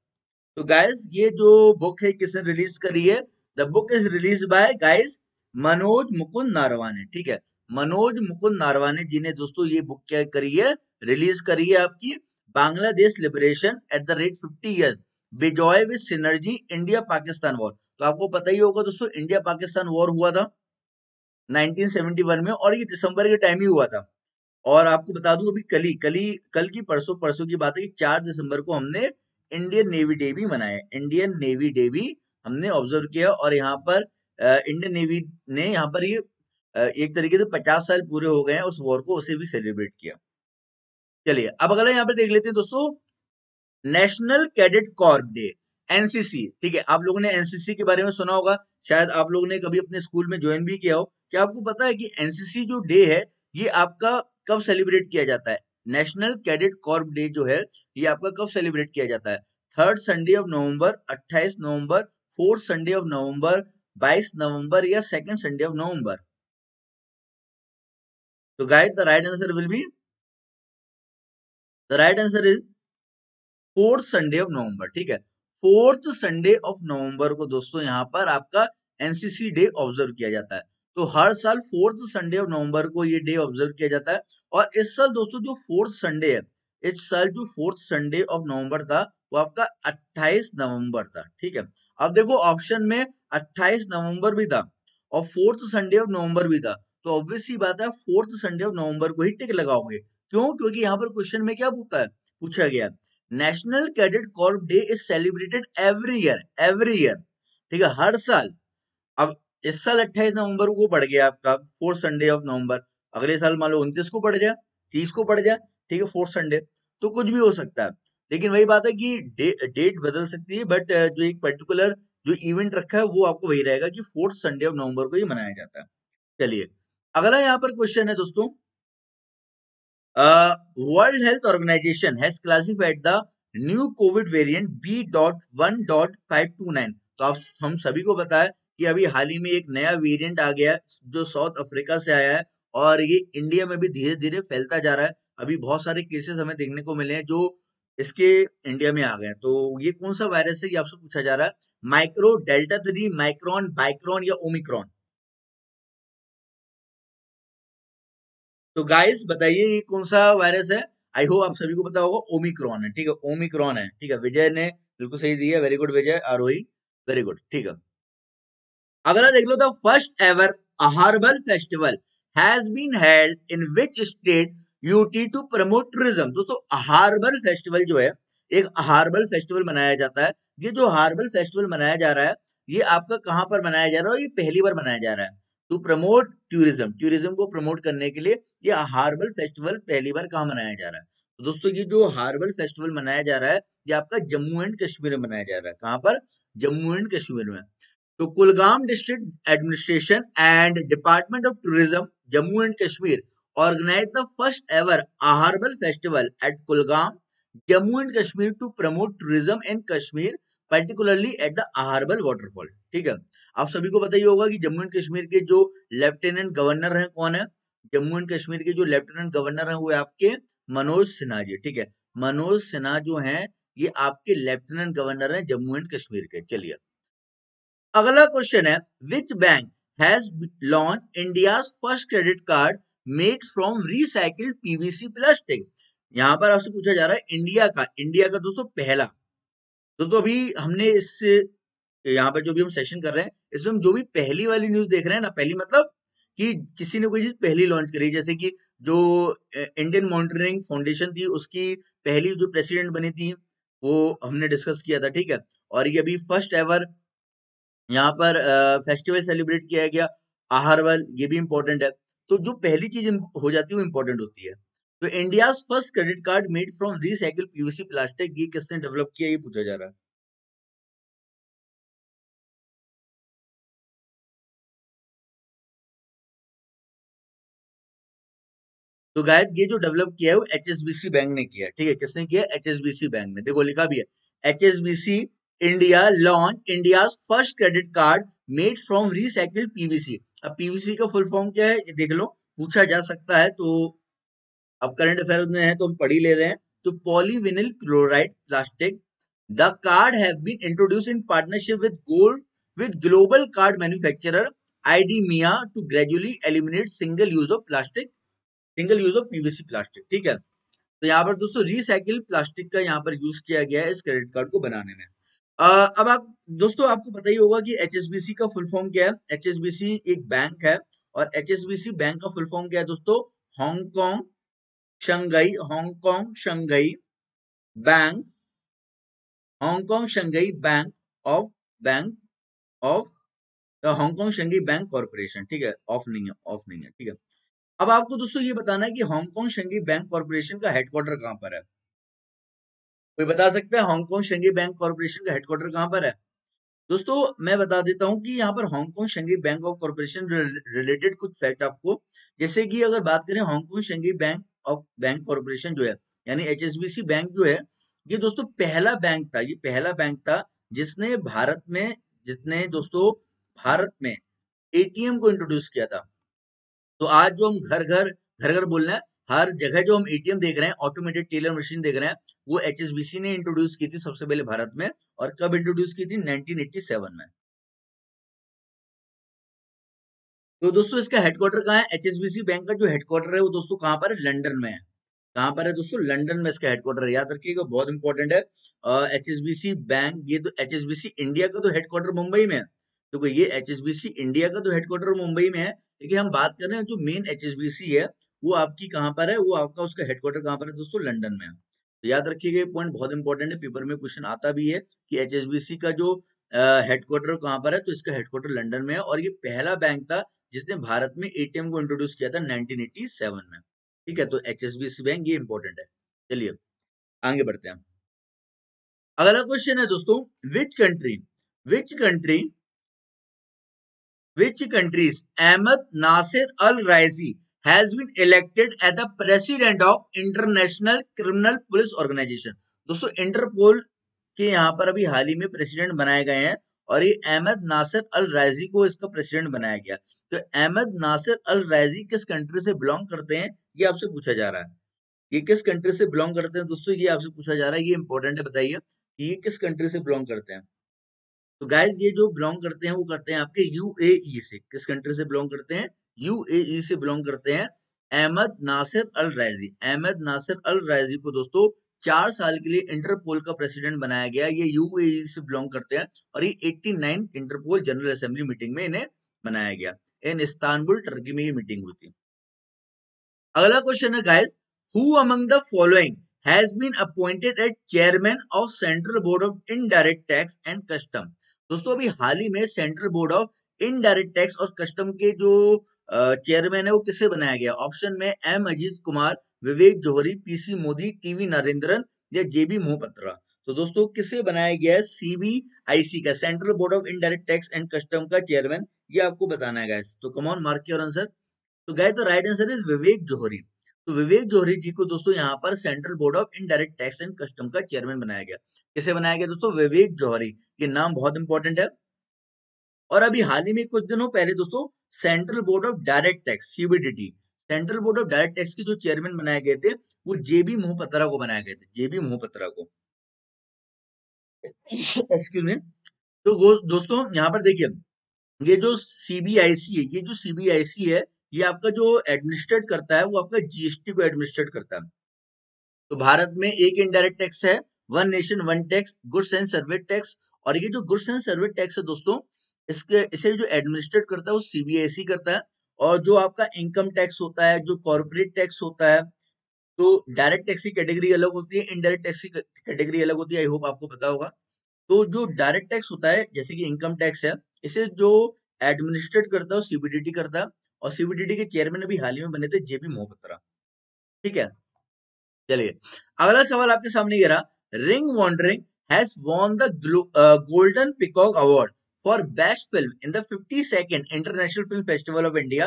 तो गाइस ये जो बुक है किसने रिलीज करी है? The book is release by guys Manoj Mukund Naravane. ठीक है, मनोज मुकुंद नारवाने जी ने दोस्तों ये बुक क्या करी है, रिलीज करी है आपकी Bangladesh liberation at the rate fifty years Bijoy with synergy India Pakistan war. तो आपको पता ही होगा दोस्तों इंडिया पाकिस्तान वॉर हुआ था नाइनटीन सेवेंटी वन में, और ये दिसंबर के टाइम ही हुआ था। और आपको बता दूं अभी कल ही कल ही कल की परसों परसों की बात है कि चार दिसंबर को हमने इंडियन नेवी डे भी मनाया। इंडियन नेवी डे भी हमने ऑब्जर्व किया, और यहाँ पर इंडियन नेवी ने यहाँ पर ये एक तरीके से पचास साल पूरे हो गए हैं उस वॉर को, उसे भी सेलिब्रेट किया। चलिए अब अगला यहाँ पे देख लेते हैं दोस्तों, national cadet Corp day, NCC. ठीक है, आप लोगों ने एनसीसी के बारे में सुना होगा, शायद आप लोगों ने कभी अपने स्कूल में ज्वाइन भी किया हो। क्या आपको पता है कि एनसीसी जो डे है ये आपका कब सेलिब्रेट किया जाता है? नेशनल कैडेट कॉर्प डे जो है ये आपका कब सेलिब्रेट किया जाता है? थर्ड संडे ऑफ नवम्बर, अट्ठाईस November, fourth Sunday of November, बाईस नवम्बर या सेकेंड संडे ऑफ नवम्बर। तो guys the right answer will be The right answer is fourth Sunday of November, ठीक है, fourth Sunday of November को दोस्तों यहाँ पर आपका एनसीसी डे ऑब्जर्व किया जाता है। तो हर साल fourth Sunday of November को ये डे ऑब्जर्व किया जाता है, और इस साल दोस्तों जो fourth Sunday है, इस साल जो fourth Sunday of November था वो आपका अट्ठाईस नवंबर था। ठीक है, अब देखो ऑप्शन में अट्ठाईस नवंबर भी था और fourth Sunday of November भी था, तो ऑब्वियसली बात है fourth Sunday of November को ही टिक लगाओगे। क्यों? क्योंकि यहाँ पर क्वेश्चन में क्या पूछा है, पूछा गया national cadet Corp day is celebrated every year, every year. ठीक है, हर साल। अब इस साल अट्ठाईस नवंबर को बढ़ गया आपका फोर्थ संडे ऑफ नवंबर, अगले साल मान लो उनतीस को बढ़ जाए, तीस को बढ़ जाए, ठीक है, फोर्थ संडे, तो कुछ भी हो सकता है। लेकिन वही बात है कि डे, डेट बदल सकती है, बट जो एक पर्टिकुलर जो इवेंट रखा है वो आपको वही रहेगा कि फोर्थ संडे ऑफ नवंबर को ये मनाया जाता है। चलिए अगला यहाँ पर क्वेश्चन है दोस्तों, world health organization has classified the new Covid variant B dot one dot five two nine. तो आप हम सभी को पता है कि अभी हाल ही में एक नया वेरिएंट आ गया है जो साउथ अफ्रीका से आया है और ये इंडिया में भी धीरे धीरे फैलता जा रहा है। अभी बहुत सारे केसेस हमें देखने को मिले हैं जो इसके इंडिया में आ गए। तो ये कौन सा वायरस है ये आपसे पूछा जा रहा है, micro, delta three, micron, bicron या ओमिक्रॉन। तो गाइस बताइए ये कौन सा वायरस है। आई होप आप सभी को पता होगा, ओमिक्रॉन है। ठीक है, ओमिक्रॉन है। ठीक है, विजय ने बिल्कुल सही दिया, very good Vijay, Arohi very good. ठीक है, अगला देख लो, the first ever herbal festival has been held in which state UT to promote tourism. दोस्तों हार्बल फेस्टिवल जो है, एक हार्बल फेस्टिवल मनाया जाता है। ये जो हार्बल फेस्टिवल मनाया जा रहा है ये आपका कहाँ पर मनाया जा रहा है, ये पहली बार मनाया जा रहा है टू प्रमोट टूरिज्म। टूरिज्म को प्रमोट करने के लिए ये हार्बल फेस्टिवल पहली बार कहाँ मनाया जा रहा है। तो दोस्तों ये जो हार्बल फेस्टिवल मनाया जा रहा है ये आपका जम्मू एंड कश्मीर में मनाया जा रहा है। कहाँ पर, जम्मू एंड कश्मीर में। तो Kulgam district administration and department of tourism Jammu and Kashmir Organized the first ever Aharbal festival at Kulgam, Jammu and Kashmir to promote tourism in Kashmir, particularly at the Aharbal waterfall. ठीक है, आप सभी को पता ही होगा कि जम्मू एंड कश्मीर के जो लेफ्टिनेंट गवर्नर हैं कौन है, जम्मू एंड कश्मीर के जो लेफ्टिनेंट गवर्नर हैं वो है आपके मनोज सिन्हा जी। ठीक है, मनोज सिन्हा जो हैं ये आपके लेफ्टिनेंट गवर्नर हैं जम्मू एंड कश्मीर के। चलिए अगला क्वेश्चन है, which bank has launch India's first credit card made from recycled PVC plastic. यहाँ पर आपसे पूछा जा रहा है इंडिया का, इंडिया का दोस्तों पहला। तो, तो अभी हमने इस यहाँ पर जो भी हम सेशन कर रहे हैं इसमें हम जो भी पहली वाली न्यूज देख रहे हैं ना, पहली मतलब कि किसी ने कोई चीज पहली लॉन्च करी, जैसे कि जो इंडियन मॉनिटरिंग फाउंडेशन थी उसकी पहली जो प्रेसिडेंट बनी थी वो हमने डिस्कस किया था। ठीक है, और ये अभी फर्स्ट एवर यहाँ पर फेस्टिवल सेलिब्रेट किया गया आहरवल, ये भी इंपॉर्टेंट है। तो जो पहली चीज हो जाती है वो इंपॉर्टेंट होती है। तो India's first credit card made from recycled PVC plastic, ये किसने डेवलप किया ये पूछा जा रहा है। तो गायब ये जो डेवलप किया है वो एचएसबीसी बैंक ने किया। ठीक है, किसने किया, एचएसबीसी बैंक ने। देखो लिखा भी है, HSBC India launch India's first credit card made from recycled PVC. अब पीवीसी का फुल फॉर्म क्या है ये देख लो, पूछा जा सकता है। तो अब करंट अफेयर में है तो हम पढ़ ही ले रहे हैं। तो polyvinyl chloride plastic, the card have been introduced in partnership with gold with global card manufacturer Idemia to gradually eliminate single use of plastic, single use of PVC plastic. ठीक है, तो यहाँ पर दोस्तों रिसाइकिल प्लास्टिक का यहाँ पर use किया गया है इस क्रेडिट कार्ड को बनाने में। Uh, अब आप दोस्तों आपको पता ही होगा कि एचएसबीसी का फुल फॉर्म क्या है। एचएसबीसी एक बैंक है और एचएसबीसी बैंक का फुल फॉर्म क्या है दोस्तों, Hong Kong Shanghai, Hong Kong Shanghai bank, Hong Kong Shanghai bank of bank of the Hong Kong Shanghai bank corporation. ठीक है, ऑफ नहीं है, ऑफ नहीं है। ठीक है, अब आपको दोस्तों ये बताना है कि हांगकांग शंघाई बैंक कॉर्पोरेशन का हेडक्वार्टर कहाँ पर है, कोई बता सकता है। हांगकांग शंघाई बैंक कॉर्पोरेशन का हेडक्वार्टर कहाँ पर है दोस्तों, मैं बता देता हूँ कि यहाँ पर Hong Kong Shanghai bank of corporation related कुछ फैक्ट आपको, जैसे कि अगर बात करें Hong Kong Shanghai bank of bank corporation जो है यानी एचएसबीसी बैंक जो है ये दोस्तों पहला बैंक था, ये पहला बैंक था जिसने भारत में, जिसने दोस्तों भारत में एटीएम को इंट्रोड्यूस किया था। तो आज जो हम घर घर घर घर बोल रहे हैं, हर जगह जो हम एटीएम देख रहे हैं, ऑटोमेटेड टेलर मशीन देख रहे हैं, वो एचएसबीसी ने इंट्रोड्यूस की थी सबसे पहले भारत में। और कब इंट्रोड्यूस की थी, नाइनटीन एटी सेवन में। तो दोस्तों इसका हेडक्वार्टर कहाँ है, एचएसबीसी बैंक का जो हेडक्वार्टर है वो दोस्तों कहाँ पर है, लंदन में है। कहाँ पर है दोस्तों, लंदन में इसका हेडक्वार्टर है। याद रखिएगा, बहुत इंपॉर्टेंट है एचएसबीसी बैंक। ये तो एचएसबीसी इंडिया का तो हेडक्वार्टर मुंबई में है। देखो ये एचएसबीसी इंडिया का तो हेडक्वार्टर मुंबई में है, लेकिन हम बात कर रहे हैं जो मेन एचएसबीसी है वो आपकी कहाँ पर है, वो आपका उसका हेडक्वार्टर कहाँ पर है दोस्तों, लंदन में है। तो याद रखिएगा ये पॉइंट बहुत इंपॉर्टेंट है, पेपर में क्वेश्चन आता भी है कि एचएसबीसी का जो हेडक्वार्टर कहाँ पर है, तो इसका हेडक्वार्टर लंदन में है। और ये पहला बैंक था जिसने भारत में एटीएम को इंट्रोड्यूस किया था नाइनटीन एटी सेवन में। ठीक है, तो एचएसबीसी बैंक ये इंपॉर्टेंट है। चलिए आगे बढ़ते हैं। अगला क्वेश्चन है दोस्तों, which country which country which countries Ahmed Nasir Al Raisi has been elected as the president of international criminal police organization. दोस्तों इंटरपोल के यहाँ पर अभी हाल ही में प्रेसिडेंट बनाए गए हैं और ये अहमद नासिर अल राइसी को इसका प्रेसिडेंट बनाया गया। तो अहमद नासिर अल राइसी किस कंट्री से बिलोंग करते हैं ये आपसे पूछा जा रहा है। ये किस कंट्री से बिलोंग करते हैं दोस्तों ये आपसे पूछा जा रहा है, ये इंपॉर्टेंट है, बताइए कि ये किस कंट्री से बिलोंग करते हैं। तो गाइज ये जो बिलोंग करते हैं वो करते हैं आपके यूएई से। किस कंट्री से बिलोंग करते हैं? यूएई से बिलोंग करते हैं अहमद नासिर अल राइसी। अहमद नासिर अल राइसी को दोस्तों चार साल के लिए इंटरपोल का प्रेसिडेंट बनाया गया। ये यूएई से बिलोंग करते हैं और ये नवासी इंटरपोल जनरल असेंबली मीटिंग में इन्हें बनाया गया। इन इस्तांबुल टर्की में ये मीटिंग हुई थी। अगला क्वेश्चन है guys, who among the following has been appointed as chairman of central board of indirect tax and custom. दोस्तों अभी हाल ही में central board of indirect tax और कस्टम के जो चेयरमैन है वो किसे बनाया गया? ऑप्शन में M Aziz Kumar, Vivek Johri, PC Modi, TV Narendran या जेबी मोहपत्रा। तो दोस्तों किसे बनाया गया है? सीबीआईसी का, central board of indirect tax and custom का चेयरमैन, ये आपको बताना है गाइस। तो come on mark your answer. तो guys the right answer is Vivek Johri. तो विवेक जोहरी जी को दोस्तों यहाँ पर central board of indirect tax and custom का चेयरमैन बनाया गया। किसे बनाया गया दोस्तों? विवेक जोहरी। ये नाम बहुत इंपॉर्टेंट है। और अभी हाल ही में कुछ दिनों पहले दोस्तों central board of direct tax CBDT, central board of direct tax के जो चेयरमैन बनाए गए थे वो जेबी मोहपत्रा को बनाए गए थे। जेबी मोहपत्रा को एक्सक्यूज मी। तो दोस्तों यहाँ पर देखिए, ये जो सीबीआईसी है, ये जो सीबीआईसी है ये आपका जो एडमिनिस्ट्रेट करता है वो आपका जीएसटी को एडमिनिस्ट्रेट करता है। तो भारत में एक इनडायरेक्ट टैक्स है, one nation one tax, goods and service tax. और ये जो गुड्स एंड सर्विस टैक्स है दोस्तों इसके इसे जो एडमिनिस्ट्रेट करता है वो सीबीआईसी करता है। और जो आपका इनकम टैक्स होता है, जो कॉर्पोरेट टैक्स होता है, तो डायरेक्ट टैक्स की कैटेगरी अलग होती है, इनडायरेक्ट टैक्स की कैटेगरी अलग होती है। आई होप आपको पता होगा। तो जो डायरेक्ट टैक्स होता है जैसे कि इनकम टैक्स है, इसे जो एडमिनिस्ट्रेट करता है वो सीबीडीटी करता है। और सीबीडीटी के चेयरमैन अभी हाल ही में बने थे जेपी मोहपत्रा। ठीक है, चलिए अगला सवाल आपके सामने ये रहा, ring wandering has won the golden peacock award for best film in the fifty-second International Film Festival of India.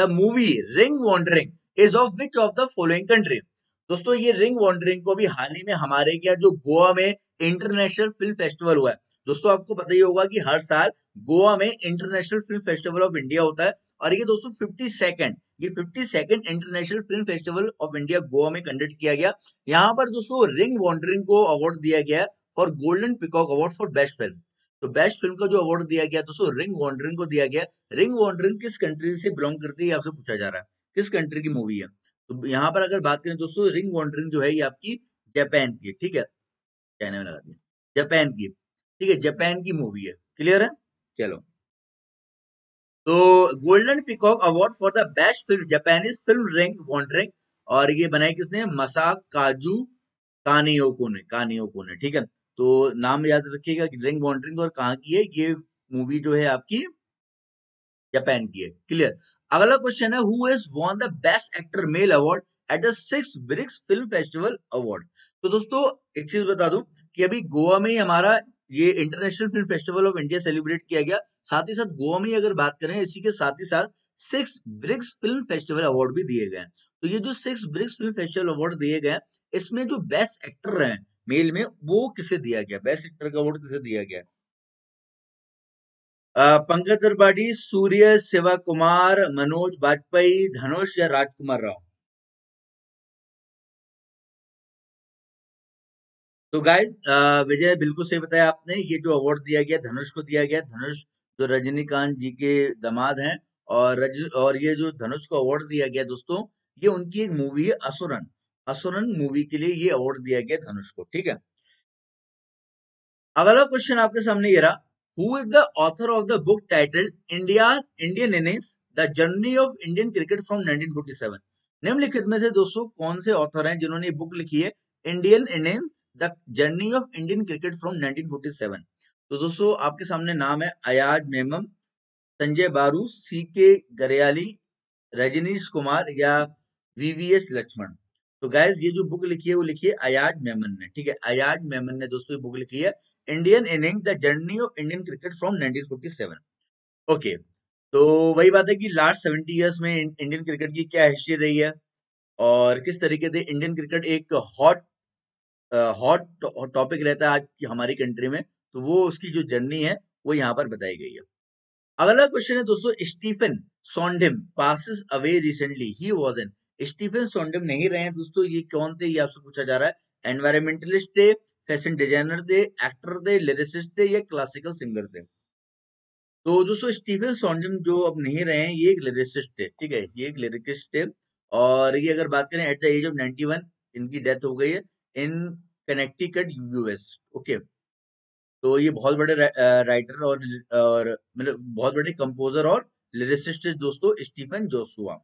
The movie Ring Wandering is of which of the following country? दोस्तों ये Ring Wandering को भी हाल ही में हमारे क्या जो गोवा में इंटरनेशनल फिल्म फेस्टिवल हुआ है। दोस्तों आपको पता ही होगा कि हर साल गोवा में international film festival of India होता है और ये दोस्तों फिफ्टी सेकंड, ये fifty second international film festival of India Goa में कंडक्ट किया गया। यहाँ पर दोस्तों रिंग वॉन्डरिंग को अवार्ड दिया गया और golden peacock award for best film. तो बेस्ट फिल्म को जो अवार्ड दिया गया दोस्तों रिंग वॉन्डरिंग को दिया गया। रिंग वॉन्डरिंग किस कंट्री से बिलोंग करती है आपसे पूछा जा रहा है, किस कंट्री की मूवी है। तो यहाँ पर अगर बात करें दोस्तों रिंग वॉन्डरिंग जो है ये आपकी जापान की, ठीक है, चाइना में लगा दिया, जापान की, ठीक है, जापान की मूवी है। क्लियर है? चलो, तो golden peacock award for the best film Japanese film ring wandering. और ये बनाई किसने? मसाकाजू कानियोको ने, कानियोको ने, ठीक है। तो नाम याद रखिएगा कि रिंग वॉन्डरिंग और कहाँ की है, ये मूवी जो है आपकी जापान की है। क्लियर। अगला क्वेश्चन है, who has won the best actor male award at the six BRICS film festival award. तो दोस्तों एक चीज बता दूं कि अभी गोवा में ही हमारा ये international film festival of India celebrate किया गया। साथ ही साथ गोवा में अगर बात करें इसी के साथ ही साथ six BRICS film festival award भी दिए गए। तो ये जो six BRICS film festival award दिए गए इसमें जो बेस्ट एक्टर है मेल में वो किसे दिया गया? बेस्ट एक्टर का अवार्ड किसे दिया गया? पंकज त्रिपाठी, सूर्य, शिवा कुमार, मनोज बाजपेयी, धनुष या राजकुमार राव। तो गाइस विजय बिल्कुल सही बताया आपने, ये जो अवार्ड दिया गया धनुष को दिया गया। धनुष जो रजनीकांत जी के दामाद हैं और रज और ये जो धनुष को अवार्ड दिया गया दोस्तों ये उनकी एक मूवी है असुरन, असुरन मूवी के लिए ये अवार्ड दिया गया धनुष को। ठीक है, अगला क्वेश्चन आपके सामने ये रहा, who is the author of the book titled India Indian innings the journey of Indian cricket from nineteen forty seven. निम्नलिखित में से दोस्तों कौन से ऑथर हैं जिन्होंने ये बुक लिखी है Indian innings the journey of Indian cricket from nineteen forty seven. तो दोस्तों आपके सामने नाम है अयाज मेमन, संजय बारू, सी के गरेयाली, रजनीश कुमार या वीवीएस लक्ष्मण। तो गाइज ये जो बुक लिखी है वो लिखी है अयाज मेमन ने, ठीक है। अयाज मेमन ने दोस्तों ये बुक लिखी है Indian inning the journey of Indian cricket from nineteen forty seven. Okay, तो वही बात है कि लास्ट सेवेंटी ईयर्स में इंडियन क्रिकेट की क्या हिस्ट्री रही है और किस तरीके से इंडियन क्रिकेट एक हॉट हॉट टॉपिक रहता है आज की हमारी कंट्री में, तो वो उसकी जो जर्नी है वो यहाँ पर बताई गई है। अगला क्वेश्चन है दोस्तों, Stephen Sondheim passes away recently, he was an. Stephen Sondheim नहीं रहे हैं दोस्तों, ये कौन थे ये आपसे पूछा जा रहा है। एनवायरमेंटलिस्ट थे, फैशन डिजाइनर थे, एक्टर थे, लिरिसिस्ट थे या क्लासिकल सिंगर थे। तो दोस्तों स्टीफन सॉन्डहेम जो अब नहीं रहे हैं, ये एक लिरिसिस्ट थे, ठीक है, ये एक लिरिसिस्ट थे। और ये अगर बात करें at the age of ninety one इनकी डेथ हो गई है इन कनेक्टिकट यूएस। ओके, तो ये बहुत बड़े राइटर और और मतलब बहुत बड़े कंपोजर और लिरिसिस्ट दोस्तों स्टीफन जोशुआ,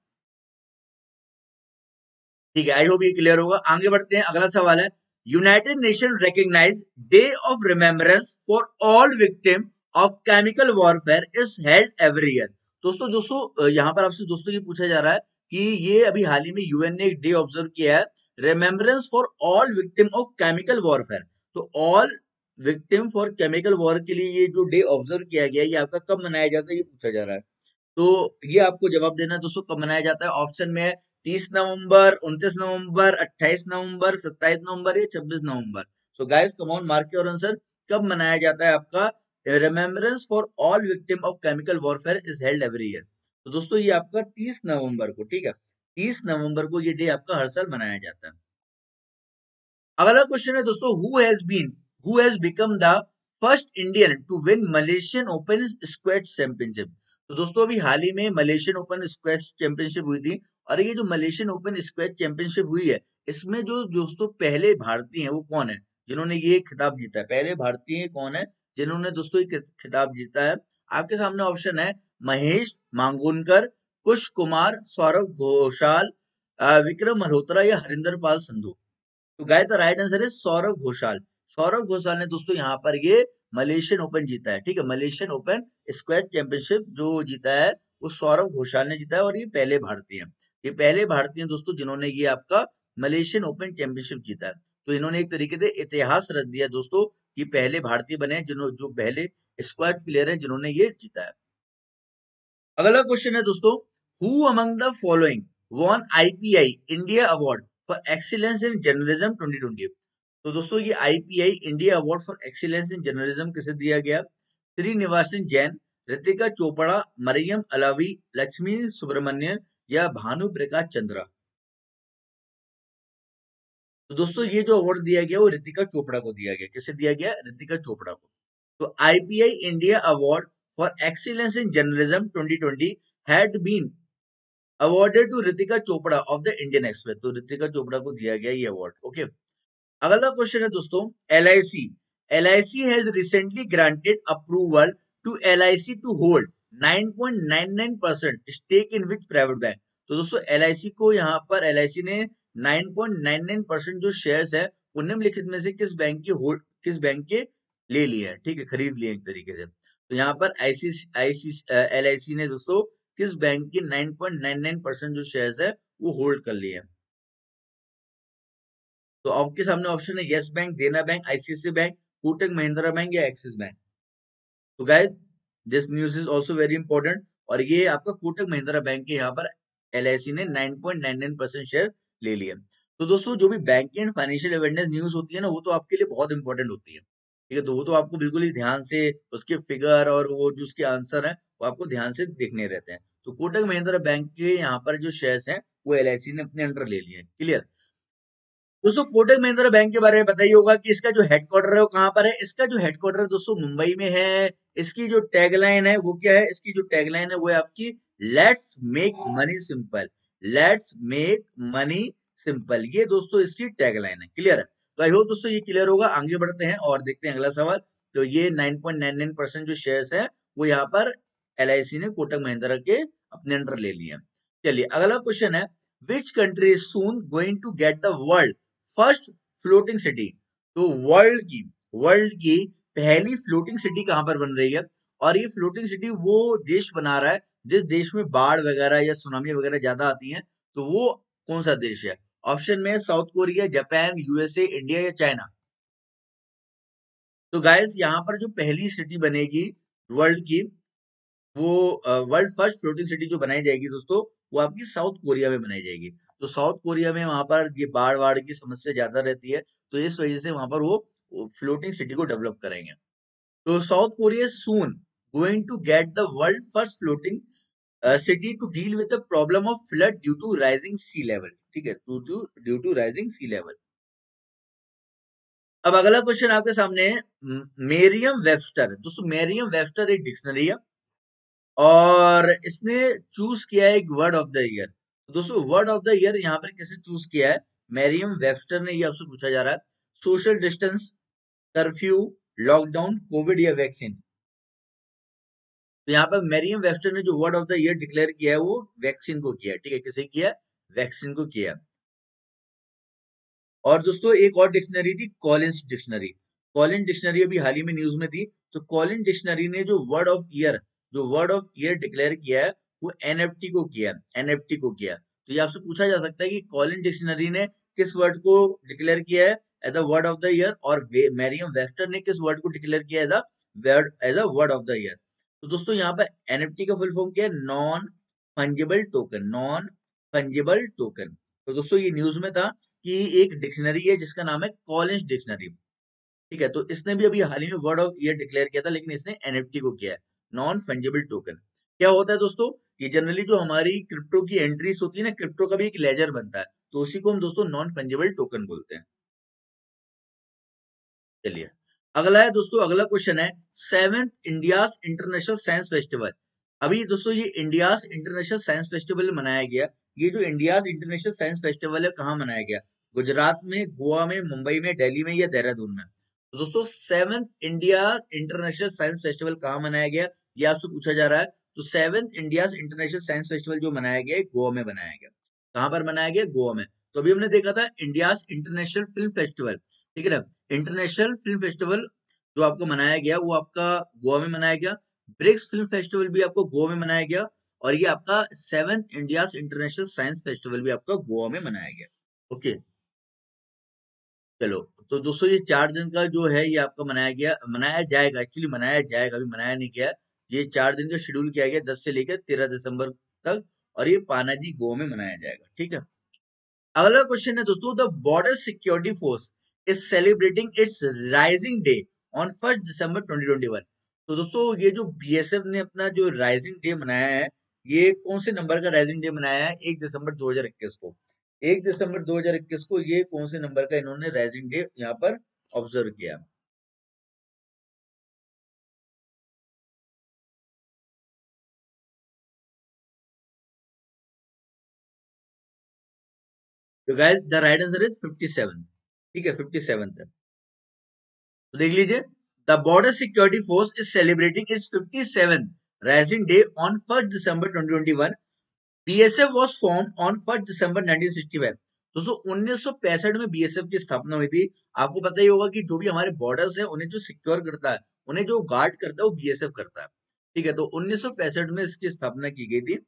ठीक है। आई होप ये क्लियर होगा। आगे बढ़ते हैं, अगला सवाल है United Nation recognize day of remembrance for all victim of chemical warfare is held every year. दोस्तों दोस्तों यहाँ पर आपसे दोस्तों ये पूछा जा रहा है कि ये अभी हाल ही में यूएन ने एक डे ऑब्जर्व किया है remembrance for all victim of chemical warfare. तो all victim for chemical war के लिए ये जो डे ऑब्जर्व किया गया ये आपका कब मनाया जाता है ये पूछा जा रहा है। तो ये आपको जवाब देना है दोस्तों कब मनाया जाता है। ऑप्शन में तीस नवंबर, उनतीस नवंबर, अट्ठाईस नवंबर, सत्ताईस नवंबर या छब्बीस नवंबर। So guys come on mark your answer, कब मनाया जाता है आपका remembrance for all victim of chemical warfare is held every year. तो दोस्तों ये आपका तीस नवंबर को, ठीक है, तीस नवंबर को ये डे आपका हर साल मनाया जाता है। अगला क्वेश्चन है दोस्तों, who has been Who has become the first Indian to win Malaysian Open Squash Championship? तो दोस्तों अभी हाल ही में मलेशियन ओपन स्क्वैश चैंपियनशिप हुई थी और ये जो मलेशियन ओपन स्क्वैश चैंपियनशिप हुई है इसमें जो दोस्तों पहले भारतीय हैं वो कौन है जिन्होंने ये खिताब जीता है। पहले भारतीय कौन है जिन्होंने दोस्तों ये खिताब जीता है। आपके सामने ऑप्शन है महेश मांगोनकर, कुश कुमार, सौरभ घोषाल, विक्रम मल्होत्रा या हरिंदर पाल संधू। तो गाय द राइट आंसर है सौरभ घोषाल। सौरभ घोषाल ने दोस्तों यहाँ पर ये मलेशियन ओपन जीता है, ठीक है, मलेशियन ओपन स्क्वैश चैंपियनशिप जो जीता है वो सौरभ घोषाल ने जीता है और ये पहले भारतीय हैं, ये पहले भारतीय हैं दोस्तों जिन्होंने ये आपका मलेशियन ओपन चैंपियनशिप जीता है। तो इन्होंने एक तरीके से इतिहास रच दिया दोस्तों कि पहले भारतीय बने जिन्होंने जो पहले स्क्वैश प्लेयर है जिन्होंने ये जीता है। अगला क्वेश्चन है दोस्तों, who among the following won IPI India award for excellence in journalism twenty twenty. तो दोस्तों ये IPI India award for excellence in journalism किसे दिया गया। श्रीनिवासन जैन, रितिका चोपड़ा, मरियम अलावी, लक्ष्मी सुब्रमण्यन या भानु प्रकाश चंद्रा। तो दोस्तों ये जो अवार्ड दिया गया वो रितिका चोपड़ा को दिया गया। किसे दिया गया? रितिका चोपड़ा को। तो IPI India award for excellence in journalism twenty twenty had been awarded to Ritika Chopra of the Indian Express. तो रितिका चोपड़ा को दिया गया ये अवार्ड। ओके, अगला क्वेश्चन है दोस्तों, L I C L I C has recently granted approval to L I C to hold nine point nine nine percent stake in which private bank. तो दोस्तों एल आई सी को यहाँ पर L I C ने nine point nine nine percent जो shares है वो निम्नलिखित में से किस बैंक की होल्ड किस बैंक के ले लिए है, ठीक है, खरीद लिए एक तरीके से। तो यहाँ पर IC IC L I C ने दोस्तों किस बैंक की nine point nine nine percent जो शेयर्स है वो होल्ड कर लिए है। तो आपके सामने ऑप्शन है yes bank, Dena bank, ICICI bank, Kotak Mahindra bank या एक्सिस बैंक। तो guys this news is also very important और ये आपका कोटक महिंद्रा बैंक के यहाँ पर एलआईसी ने nine point nine nine percent share ले लिए। तो दोस्तों जो भी banking and financial awareness news होती है ना वो तो आपके लिए बहुत इंपॉर्टेंट होती है, ठीक है। तो वो तो आपको बिल्कुल ही ध्यान से उसके फिगर और वो जो उसके आंसर है वो आपको ध्यान से देखने रहते हैं। तो कोटक महिंद्रा बैंक के यहाँ पर जो शेयर्स हैं वो एलआईसी ने अपने अंडर ले लिए हैं। क्लियर दोस्तों, कोटक महिंद्रा बैंक के बारे में पता ही होगा कि इसका जो हेडक्वार्टर है वो कहाँ पर है। इसका जो हेडक्वार्टर दोस्तों मुंबई में है। इसकी जो टैगलाइन है वो क्या है? इसकी जो टैगलाइन है वो है आपकी let's make money simple, let's make money simple. ये दोस्तों इसकी टैगलाइन है। क्लियर है? तो आई होप दोस्तों ये क्लियर होगा। आगे बढ़ते हैं और देखते हैं अगला सवाल। तो ये nine point nine nine percent जो शेयर्स है वो यहाँ पर एल आई सी ने कोटक महिंद्रा के अपने अंडर ले लिए। चलिए अगला क्वेश्चन है, which country is soon going to get the world first floating city. तो वर्ल्ड की वर्ल्ड की पहली फ्लोटिंग सिटी कहां पर बन रही है और ये फ्लोटिंग सिटी वो देश बना रहा है जिस देश में बाढ़ वगैरह या सुनामी वगैरह ज्यादा आती हैं। तो वो कौन सा देश है? ऑप्शन में South Korea, Japan, USA, India या चाइना। तो गाइस यहाँ पर जो पहली सिटी बनेगी वर्ल्ड की, वो वर्ल्ड फर्स्ट फ्लोटिंग सिटी जो बनाई जाएगी दोस्तों, वो आपकी साउथ कोरिया में बनाई जाएगी। तो साउथ कोरिया में वहां पर ये बाढ़ वाड़ की समस्या ज्यादा रहती है, तो इस वजह से वहां पर वो फ्लोटिंग सिटी को डेवलप करेंगे। तो South Korea soon going to get the world first floating city to deal with the problem of flood due to rising sea level. ठीक है, due to rising sea level. अब अगला question आपके सामने है मेरियम वेबस्टर। दोस्तों मेरियम वेबस्टर एक dictionary है और इसने चूज किया है एक वर्ड ऑफ द ईयर। दोस्तों वर्ड ऑफ द ईयर यहाँ पर कैसे चूज किया है मेरियम वेबस्टर ने, ये आपसे पूछा जा रहा है। Social distance, curfew, lockdown, Covid या वैक्सीन। तो यहाँ पर मेरियम वेबस्टर ने जो word of the year declare किया है वो वैक्सीन को किया है। ठीक है, किसे किया? वैक्सीन को किया। और दोस्तों एक और डिक्शनरी थी कॉलिन्स डिक्शनरी। कॉलिन्स डिक्शनरी अभी हाल ही में न्यूज में थी। तो कॉलिन्स डिक्शनरी ने जो वर्ड ऑफ ईयर जो वर्ड ऑफ ईयर डिक्लेयर किया है वो एनएफटी को किया एनएफटी को किया। तो ये आपसे पूछा जा सकता है कि कॉलिन्स डिक्शनरी ने किस वर्ड को डिक्लेयर किया है as a word of the year और मेरियम वेबस्टर ने किस वर्ड को डिक्लेयर किया as a word as a word of the year. तो दोस्तों यहाँ पर एनएफटी का फुल फॉर्म क्या है? Non fungible token. Non fungible token. तो दोस्तों ये न्यूज में था कि एक डिक्शनरी है जिसका नाम है कॉलिन्स डिक्शनरी। ठीक है, तो इसने भी अभी हाल ही में वर्ड ऑफ ईयर डिक्लेयर किया था, लेकिन इसने एनएफटी को किया है, नॉन फंजिबल टोकन। क्या होता है दोस्तों, ये जनरली जो हमारी क्रिप्टो की एंट्रीज होती है ना, क्रिप्टो का भी एक लेजर बनता है, तो उसी को हम दोस्तों नॉन फंजिबल टोकन बोलते हैं। चलिए अगला है दोस्तों, अगला क्वेश्चन है seventh India's international science festival. अभी दोस्तों ये इंडियाज इंटरनेशनल साइंस फेस्टिवल मनाया गया। ये जो इंडियाज इंटरनेशनल साइंस फेस्टिवल है कहाँ मनाया गया? गुजरात में, गोवा में, मुंबई में, दिल्ली में या देहरादून में। तो दोस्तों seventh India international science festival कहाँ मनाया गया ये आपसे पूछा जा रहा है। तो seventh India international science festival जो मनाया गया गोवा में मनाया गया। कहाँ पर मनाया गया? गोवा में। तो अभी हमने देखा था इंडिया इंटरनेशनल फिल्म फेस्टिवल। ठीक है ना, इंटरनेशनल फिल्म फेस्टिवल जो आपको मनाया गया वो आपका गोवा में मनाया गया। ब्रिक्स फिल्म फेस्टिवल भी आपको गोवा में मनाया गया और ये आपका seventh India international science festival भी आपका गोवा में मनाया गया। ओके चलो, तो दोस्तों ये चार दिन का जो है ये आपका मनाया गया मनाया जाएगा एक्चुअली मनाया जाएगा अभी मनाया नहीं गया। ये चार दिन का शेड्यूल किया गया दस से लेकर तेरह दिसंबर तक और ये पानाजी गोवा में मनाया जाएगा। ठीक है, अगला क्वेश्चन है दोस्तों, the border security force is celebrating its raising day on first December twenty twenty one. तो दोस्तों ये जो बीएसएफ ने अपना जो राइजिंग डे मनाया है ये कौन से नंबर का राइजिंग डे मनाया है? एक दिसंबर दो हजार इक्कीस को एक दिसंबर दो हजार इक्कीस को ये कौन से नंबर का इन्होंने राइजिंग डे यहाँ पर ऑब्जर्व किया? तो guys the right answer is fifty seven. ठीक है, फिफ्टी सेवन है। तो देख लीजिए, the border security force is celebrating its fifty seven rising day on first December twenty twenty one. BSF was form on first December nineteen sixty five. दोस्तों उन्नीस सौ पैंसठ में बीएसएफ की स्थापना हुई थी। आपको पता ही होगा कि जो भी हमारे बॉर्डर्स हैं उन्हें जो सिक्योर करता है, उन्हें जो गार्ड करता है वो बीएसएफ करता है। ठीक है, तो उन्नीस सौ पैंसठ में इसकी स्थापना की गई थी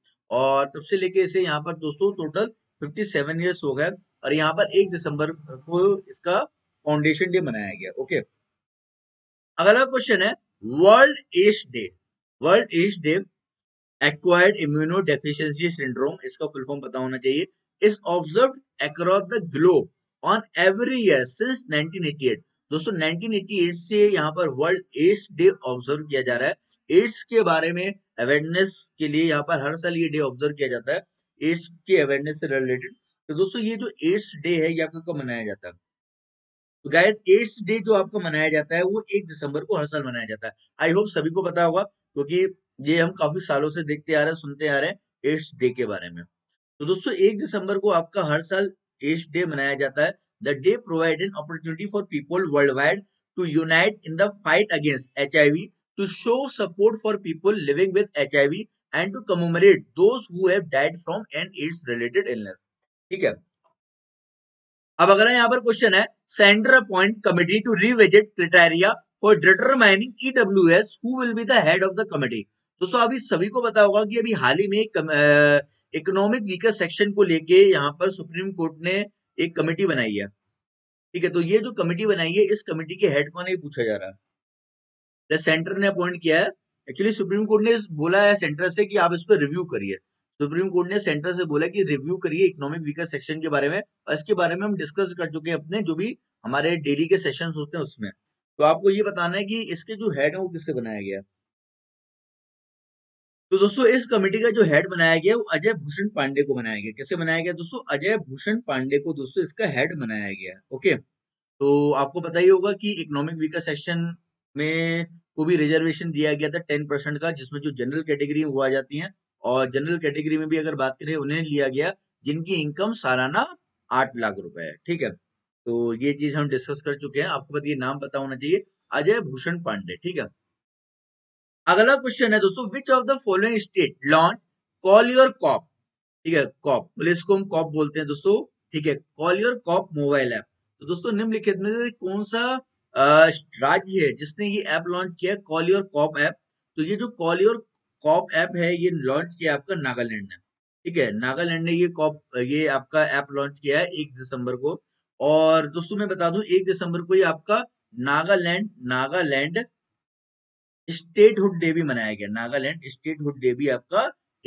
और तब से लेके इसे यहाँ पर दोस्तों टोटल फिफ्टी सेवन इयर्स हो गए और यहाँ पर एक दिसंबर को इसका फाउंडेशन डे मनाया गया। ओके, अगला क्वेश्चन है world AIDS day. World AIDS day acquired immuno deficiency syndrome, इसका फुल फॉर्म पता होना चाहिए, is observed across the globe on every year since nineteen eighty eight. दोस्तों नाइनटीन एटी एट से यहाँ पर वर्ल्ड एड्स डे ऑब्जर्व किया जा रहा है। एड्स के बारे में अवेयरनेस के लिए यहाँ पर हर साल ये डे ऑब्जर्व किया जाता है, एड्स के अवेयरनेस से रिलेटेड। तो दोस्तों ये जो एड्स डे है ये आपका कब मनाया जाता है? तो गाइस एड्स डे जो आपका मनाया जाता है वो एक दिसंबर को हर साल मनाया जाता है। आई होप सभी को पता होगा क्योंकि ये हम काफी सालों से देखते आ रहे हैं, सुनते आ रहे हैं एड्स डे के बारे में। तो दोस्तों एक दिसंबर को आपका हर साल एड्स डे मनाया जाता है। The day provide an opportunity for people world wide to unite in the fight against H I V, to show support for people living with H I V and to commemorate those who have died from an AIDS related illness. ठीक है, अब अगला यहाँ पर question है centre appoint committee to revisit criteria for determining EWS who will be the head of the committee. दोस्तों अभी सभी को पता होगा कि अभी हाल ही में इकोनॉमिक वीकर सेक्शन को लेके यहाँ पर सुप्रीम कोर्ट ने एक कमेटी बनाई है, ठीक है। तो ये जो कमेटी बनाई है, इस कमेटी के हेड कौन है पूछा जा रहा है। द सेंटर ने अपॉइंट किया है, एक्चुअली सुप्रीम कोर्ट ने बोला है सेंटर से कि आप इस पर रिव्यू करिए। सुप्रीम कोर्ट ने सेंटर से बोला कि रिव्यू करिए इकोनॉमिक विकास सेक्शन के बारे में, और इसके बारे में हम डिस्कस कर चुके हैं अपने जो भी हमारे डेली के सेशंस होते हैं उसमें। तो आपको ये बताना है कि इसके जो हेड है वो किससे बनाया गया। तो दोस्तों इस कमेटी का जो हेड बनाया गया वो अजय भूषण पांडे को बनाया गया। कैसे बनाया गया दोस्तों? अजय भूषण पांडे को दोस्तों इसका हेड बनाया गया। ओके, तो आपको पता ही होगा कि इकोनॉमिक विकास सेक्शन में को भी रिजर्वेशन दिया गया था टेन परसेंट का, जिसमें जो जनरल कैटेगरी वो आ जाती है, और जनरल कैटेगरी में भी अगर बात करें उन्हें लिया गया जिनकी इनकम सालाना आठ लाख रुपए है, ठीक है। तो ये चीज हम डिस्कस कर चुके हैं, आपको पता ये नाम पता होना चाहिए, अजय भूषण पांडे, ठीक है। अगला क्वेश्चन है दोस्तों, which of the following state launch call your cop, ठीक है। कॉप पुलिस को हम कॉप बोलते हैं दोस्तों, ठीक है। Call your cop mobile app, तो दोस्तों निम्नलिखित में से कौन सा राज्य है जिसने ये ऐप लॉन्च किया, कॉल योर कॉप ऐप। तो ये जो कॉल योर कॉप ऐप है ये लॉन्च किया आपका नागालैंड ने, ठीक है। नागालैंड ने ये कॉप ये आपका ऐप लॉन्च किया है एक दिसंबर को। और दोस्तों मैं बता दूं एक दिसंबर को ये आपका नागालैंड नागालैंड स्टेटहुड डे भी मनाया गया। नागालैंड स्टेटहुड डे भी आपका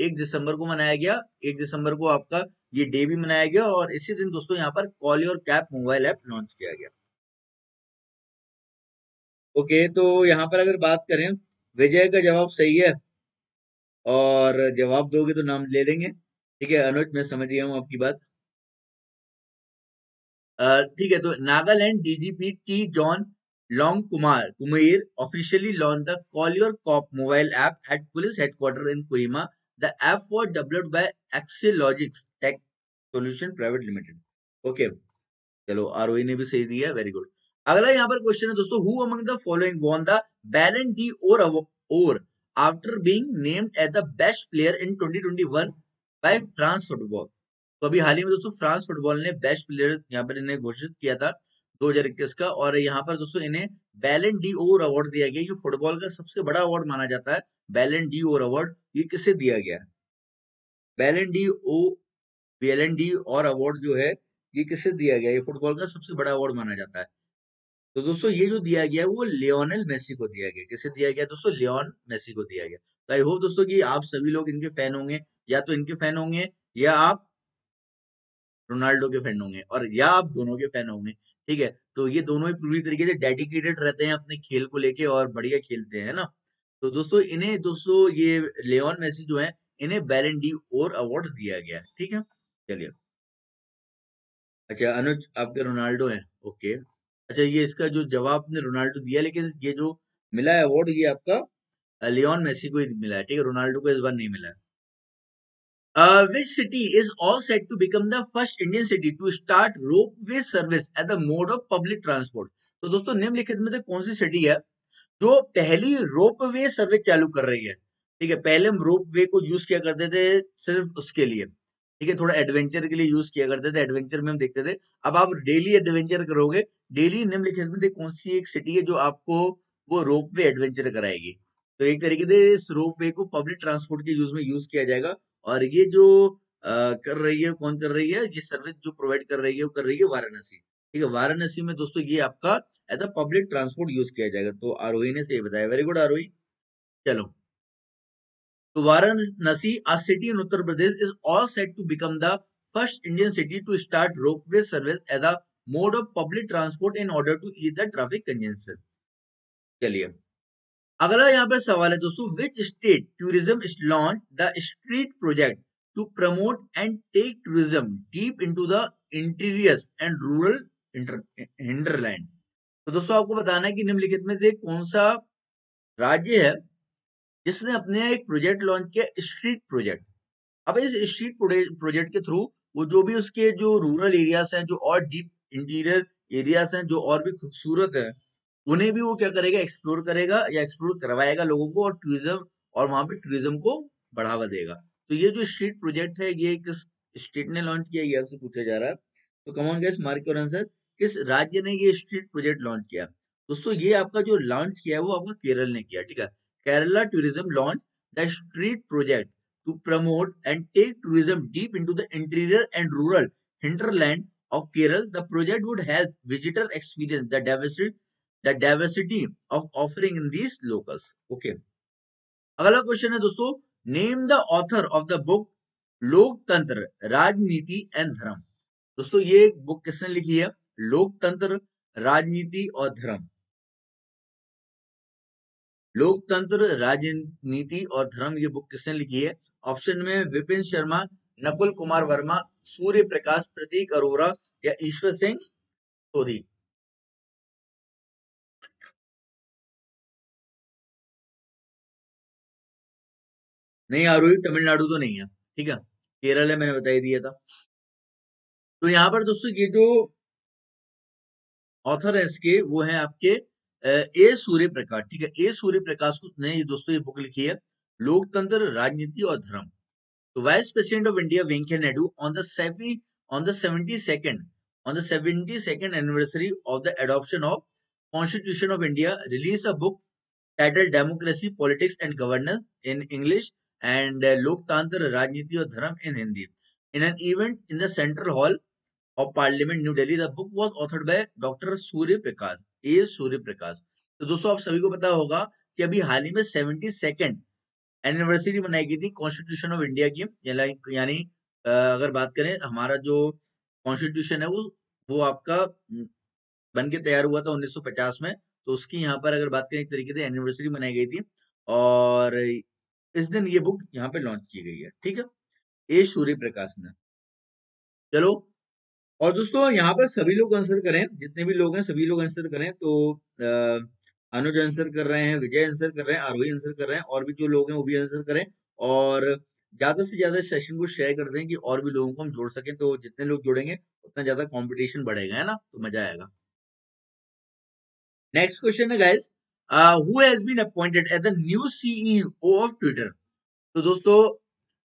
एक दिसंबर को मनाया गया। एक दिसंबर को आपका ये डे भी मनाया गया, और इसी दिन दोस्तों यहाँ पर call your cap mobile app launch किया गया। ओके, तो यहाँ पर अगर बात करें विजय का जवाब सही है, और जवाब दोगे तो नाम ले लेंगे, ठीक है। अनुज मैं समझ गया हूँ आपकी बात, ठीक है। तो Nagaland DGP T John Long Kumar Kumer officially launch the call your cop mobile app at police headquarter in Kohima. The app was developed by Excelogics tech solution private limited. Okay, चलो आरओई ने भी सही दिया, वेरी गुड। अगला यहाँ पर क्वेश्चन है दोस्तों, who among the following won the Ballon d'Or Or after being named as the best player in twenty twenty one by France football. तो अभी हाल ही में दोस्तों फ्रांस फुटबॉल ने बेस्ट प्लेयर यहाँ पर इन्हें घोषित किया था दो हजार इक्कीस का, और यहाँ पर दोस्तों इन्हें बैलन डी ओर अवार्ड दिया गया। ये फुटबॉल का सबसे बड़ा अवार्ड माना जाता है बैलन डी ओर अवार्ड। ये किसे दिया गया है? बैलन डी ओ बैलन डी ओर अवार्ड जो है ये किसे दिया गया? ये फुटबॉल का सबसे बड़ा अवार्ड माना जाता है। तो दोस्तों ये जो दिया गया वो लियोनेल मेसी को दिया गया। किसे दिया गया दोस्तों? लियोन मेसी को दिया गया। तो आई होप दोस्तों कि आप सभी लोग इनके फैन होंगे, या तो इनके फैन होंगे या आप रोनाल्डो के फैन होंगे, और या आप दोनों के फैन होंगे, ठीक है। तो ये दोनों ही पूरी तरीके से डेडिकेटेड रहते हैं अपने खेल को लेके और बढ़िया खेलते हैं ना। तो दोस्तों इन्हें दोस्तों ये लियोन मेसी जो है इन्हें बैलन डी ओर अवार्ड दिया गया, ठीक है। चलिए, अच्छा अनुज आपके रोनाल्डो हैं, ओके। अच्छा ये इसका जो जवाब ने रोनाल्डो दिया, लेकिन ये जो मिला है अवार्ड ये आपका लियोन मेसी को ही मिला है, ठीक है। रोनाल्डो को इस बार नहीं मिला है। Uh, which city is all set to become the first Indian city to start ropeway service as a mode of public transport? तो दोस्तों निम्नलिखित में से कौन सी सिटी है जो पहली रोपवे सर्विस चालू कर रही है, ठीक है। पहले हम रोपवे को यूज किया करते थे सिर्फ उसके लिए, ठीक है, थोड़ा एडवेंचर के लिए यूज किया करते थे, एडवेंचर में हम देखते थे। अब आप डेली एडवेंचर करोगे, डेली निम्नलिखित में से कौन सी एक सिटी है जो आपको वो रोपवे एडवेंचर कराएगी। तो एक तरीके से इस रोपवे को पब्लिक ट्रांसपोर्ट के यूज में यूज किया जाएगा, और ये जो आ, कर रही है कौन कर रही है, ये सर्विस जो प्रोवाइड कर रही है वो कर रही है वाराणसी, ठीक है। वाराणसी में दोस्तों ये आपका as a public transport use किया जाएगा। तो आरोही ने सही बताया, वेरी गुड आरोही। चलो, तो Varanasi a city in Uttar Pradesh is all set to become the first Indian city to start ropeway service as a mode of public transport in order to ease the traffic congestion. चलिए अगला यहाँ पर सवाल है दोस्तों, which state tourism is launch the street project to promote and take tourism deep into the interiors and rural hinterland. तो दोस्तों आपको बताना है कि निम्नलिखित में से कौन सा राज्य है जिसने अपने एक प्रोजेक्ट लॉन्च किया, स्ट्रीट प्रोजेक्ट। अब इस स्ट्रीट प्रोजेक्ट के थ्रू वो जो भी उसके जो रूरल एरियाज हैं, जो और डीप इंटीरियर एरियाज हैं, जो और भी खूबसूरत है, उन्हें भी वो क्या करेगा, एक्सप्लोर करेगा या एक्सप्लोर करवाएगा लोगों को, और टूरिज्म और वहां पे टूरिज्म को बढ़ावा देगा। तो ये जो स्ट्रीट प्रोजेक्ट है ये किस स्टेट ने लॉन्च किया, ये आपसे पूछा जा रहा है। तो come on guys, mark your answer, किस राज्य ने ये स्ट्रीट प्रोजेक्ट लॉन्च किया। दोस्तों ये आपका जो लॉन्च किया है वो आपका केरल ने किया, ठीक है। Kerala tourism launch the street project to promote and take tourism deep into the interior and rural hinterland of Kerala, the project would help visitors experience the diversity, the diversity of offering in these locals. Okay. अगला question है दोस्तों, name the author of the book Loktantra Rajniti and धर्म। दोस्तों ये book किसने लिखी है? लोकतंत्र राजनीति और धर्म। लोकतंत्र राजनीति और धर्म ये बुक किसने लिखी है? ऑप्शन में विपिन शर्मा, नकुल कुमार वर्मा, सूर्य प्रकाश, प्रतीक अरोरा या ईश्वर सिंह सोधी। नहीं आरोही तमिलनाडु तो नहीं है, ठीक है, केरल है, मैंने बताई दिया था। तो यहाँ पर दोस्तों ये जो ऑथर है इसके वो है आपके ए सूर्य प्रकाश, ठीक है, ए सूर्य प्रकाश को ने दोस्तों ये बुक लिखी है लोकतंत्र राजनीति और धर्म। तो vice president of India Venkaiah Naidu on the सेवी on the seventy second on the seventy second anniversary of the adoption of constitution of India release a book title democracy politics and governance in English and uh, Loktantra Rajniti or Dharam in Hindi. In an event in the Central Hall of Parliament, New Delhi, the book was authored by Doctor Surya Prakash, A. Surya Prakash. तो दोस्तों आप सभी को पता होगा कि अभी हाल ही में सेवेंटी सेकेंड एनिवर्सरी मनाई गई थी कॉन्स्टिट्यूशन ऑफ इंडिया की, यानी अगर बात करें हमारा जो कॉन्स्टिट्यूशन है वो वो आपका बन के तैयार हुआ था उन्नीस सौ पचास में, तो उसकी यहाँ पर अगर बात करें एक तरीके से एनिवर्सरी मनाई गई थी और इस दिन ये बुक यहाँ पे लॉन्च की गई है, ठीक है, ए सूर्य प्रकाश ने। चलो, और दोस्तों यहाँ पर सभी लोग आंसर करें, जितने भी लोग हैं सभी लोग आंसर करें। तो अनुज आंसर कर रहे हैं, विजय आंसर कर रहे हैं, आरोही आंसर कर रहे हैं, और भी जो लोग हैं वो भी आंसर करें, और ज्यादा से ज्यादा सेशन को शेयर कर दें कि और भी लोगों को हम जोड़ सकें। तो जितने लोग जोड़ेंगे उतना ज्यादा कॉम्पिटिशन बढ़ेगा, है ना, तो मजा आएगा। नेक्स्ट क्वेश्चन है guys, Uh, who has been appointed as the new C E O of Twitter? तो दोस्तों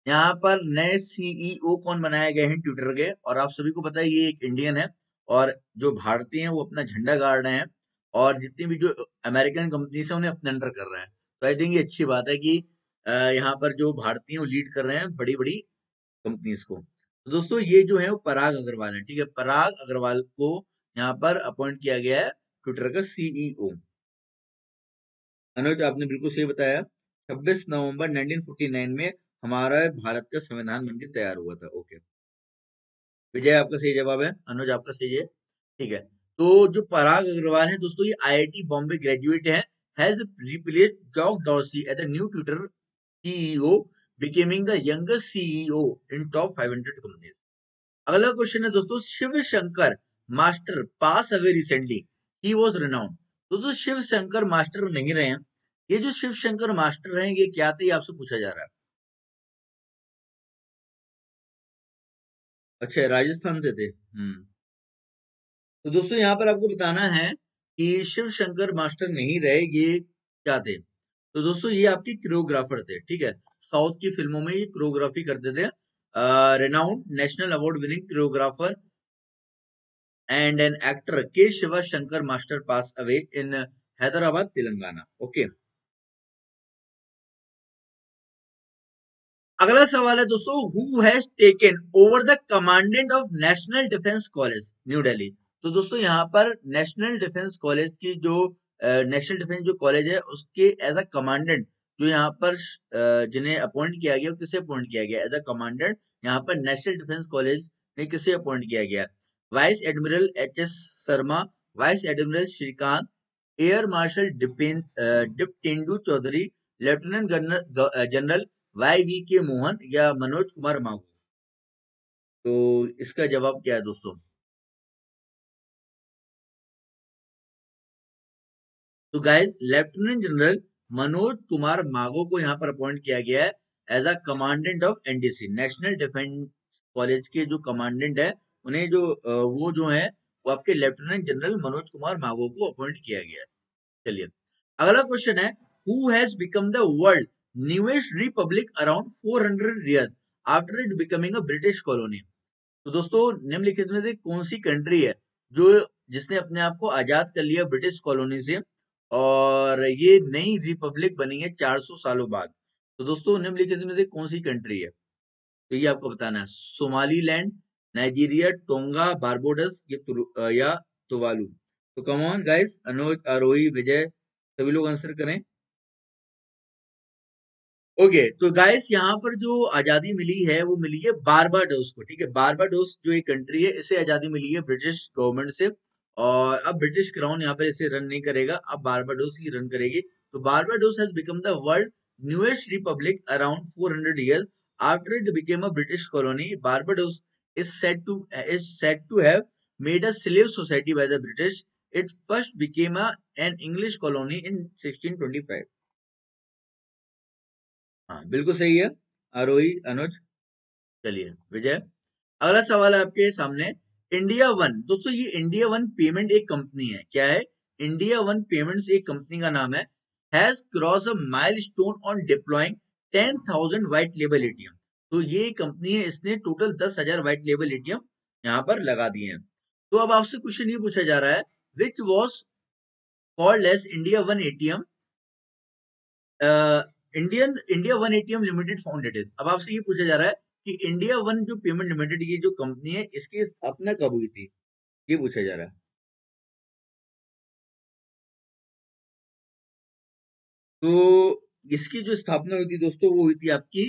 यहाँ पर नए C E O कौन बनाए गए हैं ट्विटर के, और आप सभी को पता है ये एक इंडियन है और जो भारतीय हैं वो अपना झंडा गाड़ रहे हैं और जितनी भी जो अमेरिकन कंपनीज हैं उन्हें अपने अंडर कर रहे हैं। तो आई थिंक ये अच्छी बात है कि यहाँ पर जो भारतीय लीड कर रहे हैं बड़ी बड़ी कंपनीज को। तो दोस्तों ये जो है वो पराग अग्रवाल है, ठीक है, पराग अग्रवाल को यहाँ पर अपॉइंट किया गया है ट्विटर का C E O। अनुज आपने बिल्कुल सही बताया, छब्बीस नवंबर उन्नीस सौ उनचास में हमारा भारत का संविधान बनकर तैयार हुआ था। ओके, विजय आपका सही जवाब है, अनुज आपका सही है, ठीक है। तो जो पराग अग्रवाल है दोस्तों ये I I T Bombay graduate है, has replaced Jack Dorsey as the new Twitter CEO, becoming the youngest CEO in top five hundred companies. अगला क्वेश्चन है दोस्तों, Shiv Shankar master pass away recently, he was renowned. दोस्तों शिव शंकर मास्टर नहीं रहे हैं, ये जो शिव शंकर मास्टर हैं ये क्या थे, ये आपसे पूछा जा रहा है। अच्छा, राजस्थान से थे, हम्म। तो दोस्तों यहाँ पर आपको बताना है कि शिव शंकर मास्टर नहीं रहे, ये क्या थे। तो दोस्तों ये आपके कोरियोग्राफर थे, ठीक है, साउथ की फिल्मों में ये कोरियोग्राफी करते थे। Renowned national award winning choreographer and an actor K. Shiva Shankar Master passed away in Hyderabad, Telangana. Okay. अगला सवाल है दोस्तों, who has taken over the commandant of National Defence College, New Delhi? तो दोस्तों यहाँ पर National Defence College की जो National Defence जो कॉलेज है उसके as a commandant जो यहाँ पर जिन्हें अपॉइंट किया गया, किसे अपॉइंट किया गया as a commandant, यहाँ पर National Defence College ने किसे अपॉइंट किया गया? Vice admiral H S Sharma, vice admiral Shrikant, air marshal डिप्टेंडु Chaudhary, lieutenant general Y V K Mohan या मनोज कुमार मागू। तो इसका जवाब क्या है दोस्तों? तो guys lieutenant general Manoj Kumar Mago को यहाँ पर अपॉइंट किया गया है as a commandant of N D C. National defence college के जो कमांडेंट है उन्हें जो वो जो है वो आपके लेफ्टिनेंट जनरल मनोज कुमार मागो को अपॉइंट किया गया है। चलिए अगला क्वेश्चन है, who has become the world newest republic around four hundred years after it becoming a British colony? तो दोस्तों निम्नलिखित में से कौन सी कंट्री है जो जिसने अपने आप को आजाद कर लिया ब्रिटिश कॉलोनी से और ये नई रिपब्लिक बनी है चार सौ सालों बाद? तो दोस्तों निम्नलिखित में से कौन सी कंट्री है, तो ये आपको बताना है। सोमालीलैंड, नाइजीरिया, टोंगा, बारबोडस या तुवालू। तो कम ऑन गाइस, अनुज, आरोही, विजय सभी लोग आंसर करें। ओके okay, तो गाइस यहाँ पर जो आजादी मिली है वो मिली है बारबाडोस को, ठीक है। बारबाडोस जो एक कंट्री है इसे आजादी मिली है ब्रिटिश गवर्नमेंट से, और अब ब्रिटिश क्राउन यहाँ पर इसे रन नहीं करेगा, अब बारबाडोस ही रन करेगी। तो Barbados has become the world newest republic around four hundred year after it became a British colony. Barbados is said to is said to have made a slave society by the British. It first became a an English colony in sixteen twenty five. हाँ बिल्कुल सही है आरोही, अनुज। चलिए विजय, अगला सवाल है आपके सामने। इंडिया वन, दोस्तों ये इंडिया वन पेमेंट एक कंपनी है, क्या है? इंडिया वन पेमेंट्स एक कंपनी का नाम है। Has cross a milestone on deploying ten thousand white label ATM. तो ये कंपनी है, इसने टोटल दस हजार व्हाइट लेबल एटीएम यहाँ पर लगा दिए हैं। तो अब आपसे क्वेश्चन ये पूछा जा रहा है, which was called as India one ATM Indian India one ATM limited founded. अब आपसे ये पूछा जा रहा है कि इंडिया वन जो पेमेंट लिमिटेड ये जो कंपनी है इसकी स्थापना कब हुई थी, ये पूछा जा रहा है। तो इसकी जो स्थापना हुई थी दोस्तों वो हुई थी आपकी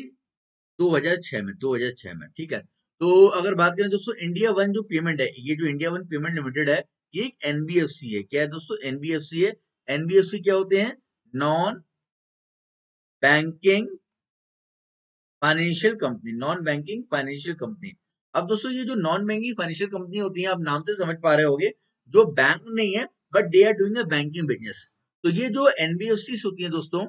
दो हज़ार छह में, दो हज़ार छह में, ठीक है। तो अगर बात करें दोस्तों, इंडिया वन जो पेमेंट है, ये जो इंडिया वन पेमेंट लिमिटेड है ये एक एनबीएफसी है, क्या है दोस्तों? एनबीएफसी है। एनबीएफसी क्या होते हैं? Non banking financial company, non banking financial company. अब दोस्तों ये जो नॉन बैंकिंग फाइनेंशियल कंपनी होती है, आप नाम से समझ पा रहे होंगे, जो बैंक नहीं है but they are doing a banking business. तो ये जो एनबीएफसी होती है दोस्तों,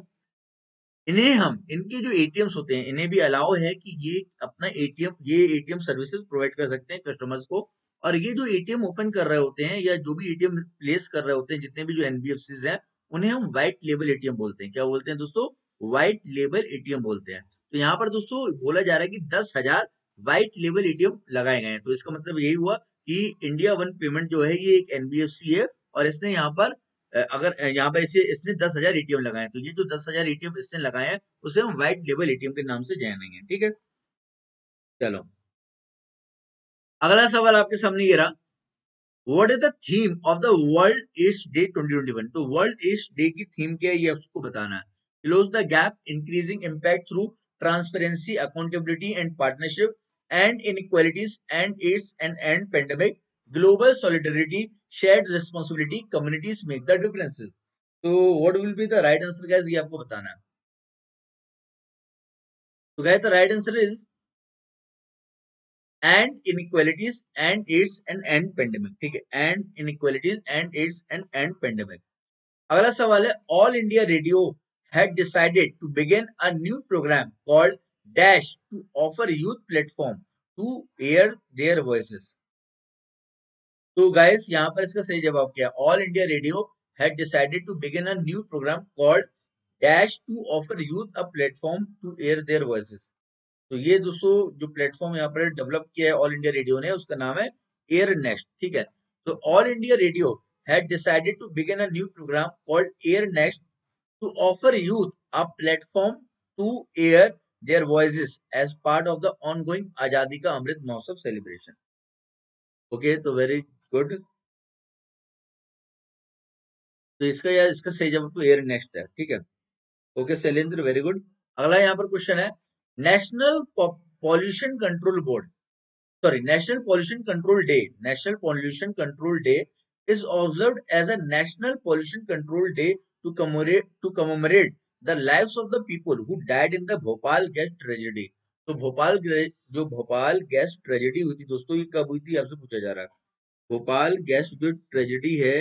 इन्हें हम, इनके जो एटीएम्स होते हैं इन्हें भी अलाउ है कि ये अपना एटीएम, ये एटीएम सर्विसेज प्रोवाइड कर सकते हैं कस्टमर्स को। और ये जो एटीएम ओपन कर रहे होते हैं या जो भी एटीएम प्लेस कर रहे होते हैं, जितने भी जो एनबीएफसीज हैं, उन्हें हम व्हाइट लेबल एटीएम बोलते हैं। क्या बोलते हैं दोस्तों? व्हाइट लेबल एटीएम बोलते हैं। तो यहाँ पर दोस्तों बोला जा रहा है कि दस हजार व्हाइट लेबल एटीएम लगाए गए हैं। तो इसका मतलब यही हुआ कि इंडिया वन पेमेंट जो है ये एक एनबीएफसी है, और इसने यहाँ पर अगर यहाँ पर इसे इसने दस हजार एटीएम लगाए, तो ये जो दस हजार एटीएम इसने लगाए हैं उसे हम व्हाइट लेबल एटीएम के नाम से जानेंगे, ठीक है। चलो अगला सवाल आपके सामने ये रहा। What is the theme of the world AIDS day twenty twenty one. तो वर्ल्ड एड्स डे की थीम क्या है ये आपको बताना है। Close the gap, increasing impact through transparency, accountability and partnership, end inequalities end AIDS end end pandemic, global solidarity, shared responsibility, communities make the differences. तो what will be the right answer guys, ये आपको बताना है। तो guys the right answer is end inequalities end AIDS end end pandemic, ठीक है। End inequalities end AIDS end end pandemic. अगला सवाल है, All India Radio had decided to begin a new programme called dash to offer youth platform to air their voices. तो guys यहाँ पर इसका सही जवाब क्या है? All India Radio had decided to begin a new programme called dash to offer youth a platform to air their voices. तो ये दोस्तों जो प्लेटफॉर्म यहाँ पर डेवलप किया है ऑल इंडिया रेडियो ने, उसका नाम है एयर नेस्ट, ठीक है। तो All India Radio had decided to begin a new programme called air nest to offer youth a platform to air their voices as part of the ongoing Azadi ka Amrit Mahotsav celebration. Okay, तो very good. तो इसका यार इसका सही जवाब तो air next है, ठीक है। Okay Shailendra, very good. अगला यहाँ पर क्वेश्चन है, national pollution control board sorry national pollution control day national pollution control day is observed as a national pollution control day to commemorate to commemorate the lives of the people who died in the Bhopal gas tragedy. तो भोपाल जो Bhopal gas tragedy हुई थी दोस्तों, ये कब हुई थी आपसे पूछा जा रहा है। भोपाल गैस जो ट्रेजेडी है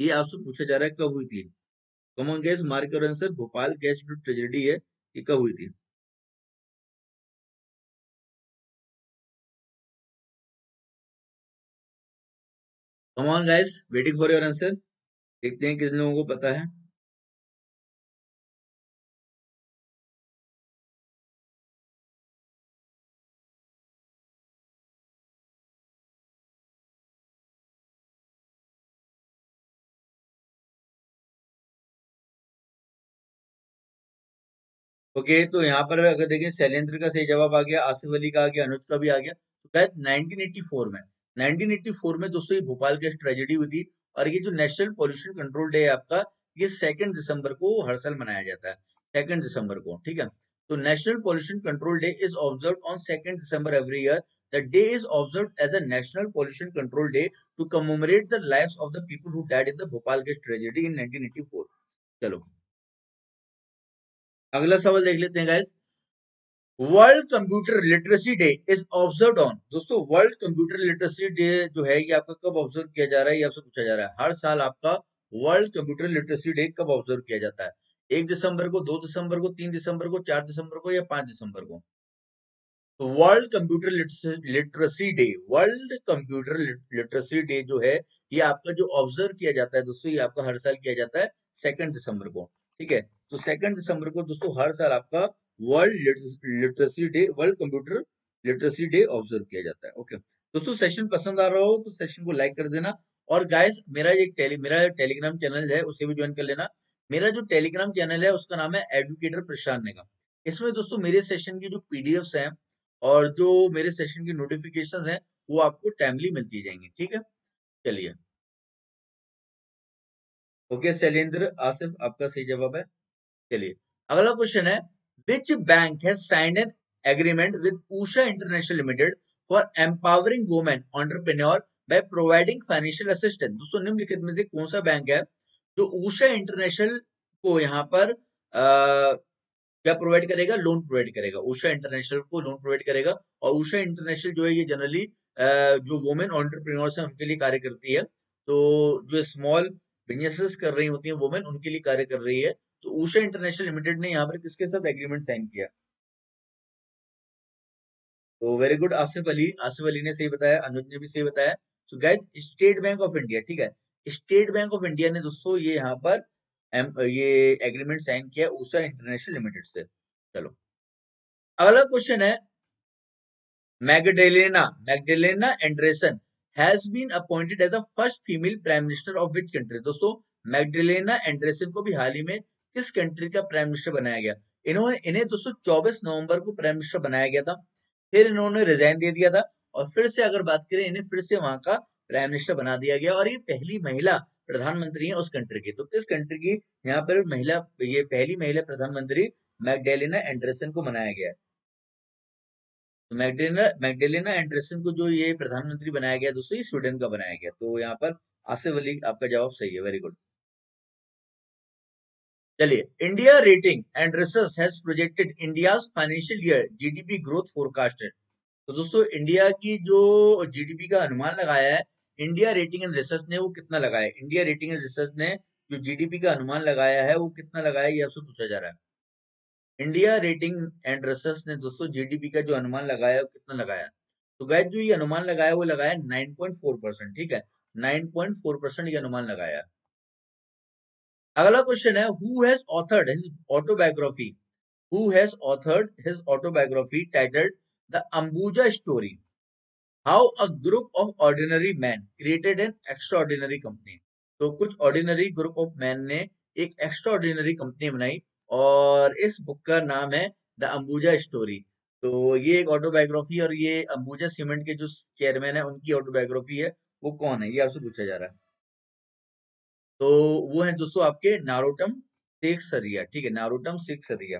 ये आपसे पूछा जा रहा है कब हुई थी। कम ऑन गाइस, मार्क करो आंसर। भोपाल गैस जो ट्रेजेडी है ये कब हुई थी? Come on guys, waiting for your answer. देखते हैं किस लोगों को पता है। ओके okay, तो यहाँ पर अगर देखें शैलेंद्र का सही जवाब आ गया, आसिफ अली का आ गया, अनुज का भी आ गया। नाइनटीन एटी फोर में नाइनटीन एटी फोर में दोस्तों ये भोपाल गैस ट्रेजेडी हुई थी और ये जो नेशनल पॉल्यूशन कंट्रोल डे है आपका ये सेकंड दिसंबर को हर साल मनाया जाता है सेकंड दिसंबर को, ठीक है। तो national pollution control day is observed on second December every year. The day is observed as a national pollution control day to commemorate the lives of the people who died in the Bhopal gas tragedy in nineteen eighty four. चलो अगला सवाल देख लेते हैं guys. World computer literacy day is observed on, दोस्तों world computer literacy day जो है ये आपका कब ऑब्जर्व किया जा रहा है ये आपसे पूछा जा रहा है। हर साल आपका वर्ल्ड कंप्यूटर लिटरेसी डे कब ऑब्जर्व किया जाता है? एक दिसंबर को, दो दिसंबर को, तीन दिसंबर को, चार दिसंबर को या पांच दिसंबर को? तो world computer literacy day, world computer literacy day जो है ये आपका जो ऑब्जर्व किया जाता है दोस्तों ये आपका हर साल किया जाता है सेकंड दिसंबर को, ठीक है। तो सेकंड दिसंबर को दोस्तों हर साल आपका world literacy day, world computer literacy day observe किया जाता है। ओके दोस्तों, सेशन पसंद आ रहा हो तो सेशन को लाइक कर देना और गाइस मेरा एक टेली मेरा टेलीग्राम चैनल है उसे भी ज्वाइन कर लेना। मेरा जो टेलीग्राम चैनल है उसका नाम है एडुकेटर प्रशांत निगम। इसमें दोस्तों मेरे सेशन की जो पीडीएफ्स हैं और जो मेरे सेशन की नोटिफिकेशंस हैं वो आपको टाइमली मिलती जाएंगी, ठीक है। चलिए ओके, शैलेंद्र आसिफ आपका सही जवाब है। चलिए अगला क्वेश्चन है, Which bank has signed an agreement with Usha International Limited for empowering women entrepreneur by providing financial assistance? दोस्तों निम्नलिखित में से कौन सा बैंक है जो ऊषा इंटरनेशनल को यहाँ पर क्या प्रोवाइड करेगा? लोन प्रोवाइड करेगा, ऊषा इंटरनेशनल को लोन प्रोवाइड करेगा। और ऊषा इंटरनेशनल जो है ये जनरली जो वुमेन एंटरप्रेन्योर्स हैं उनके लिए कार्य करती है, तो जो स्मॉल बिजनेसेस कर रही होती है वुमेन उनके लिए कार्य कर रही है। तो ऊषा इंटरनेशनल लिमिटेड ने यहाँ पर किसके साथ एग्रीमेंट साइन किया? तो वेरी गुड आसिफ अली, आसिफ अली ने सही बताया, अनुज ने भी सही बताया। तो guys state bank of India, ठीक है, स्टेट बैंक ऑफ इंडिया ने दोस्तों ये यहाँ पर ये एग्रीमेंट साइन किया ऊषा इंटरनेशनल लिमिटेड से। चलो अगला क्वेश्चन है, Magdalena Magdalena Andersson has been appointed as the first female prime minister of which country? दोस्तों मैगडेलेना एंडरसन को भी हाल ही में किस कंट्री का प्राइम मिनिस्टर बनाया गया? इन्होंने इन्हें दोस्तों चौबीस नवंबर को प्राइम मिनिस्टर बनाया गया था, फिर इन्होंने रिजाइन दे दिया था और फिर से अगर बात करें इन्हें फिर से वहां का प्राइम मिनिस्टर बना दिया गया और ये पहली महिला प्रधानमंत्री है उस कंट्री की। तो किस कंट्री की यहाँ पर महिला, ये पहली महिला प्रधानमंत्री मैगडेलेना एंडरसन को बनाया गया है। तो मैगडेलेना मैगडेलेना एंडरसन को जो ये प्रधानमंत्री बनाया गया दोस्तों ये स्वीडन का बनाया गया। तो यहाँ पर आसिफ अली आपका जवाब सही है, वेरी गुड। चलिए India rating and research has projected India's financial year GDP growth forecasted. तो दोस्तों इंडिया की जो जीडीपी का अनुमान लगाया है इंडिया रेटिंग एंड रिसर्च ने वो कितना लगाया? इंडिया रेटिंग एंड रिसर्च ने जो जीडीपी का अनुमान लगाया है वो कितना लगाया ये आपसे पूछा जा रहा है। इंडिया रेटिंग एंड रिसर्च ने दोस्तों जीडीपी का जो अनुमान लगाया वो कितना लगाया? तो गाइस जो ये अनुमान लगाया वो लगाया नाइन पॉइंट फोर परसेंट, ठीक है, नाइन पॉइंट फोर परसेंट ये अनुमान लगाया। अगला क्वेश्चन है, who has authored his autobiography who has authored his autobiography titled the Ambuja story? How a group of ordinary man created an extraordinary company. तो कुछ ordinary group of man ने एक extraordinary company बनाई और इस बुक का नाम है द अंबुजा स्टोरी। तो ये एक ऑटोबायोग्राफी और ये अंबुजा सीमेंट के जो चेयरमैन है उनकी ऑटोबायोग्राफी है। वो कौन है ये आपसे पूछा जा रहा है। तो वो है दोस्तों आपके नारोटम सेखसरिया, ठीक है, नारोटम सेखसरिया।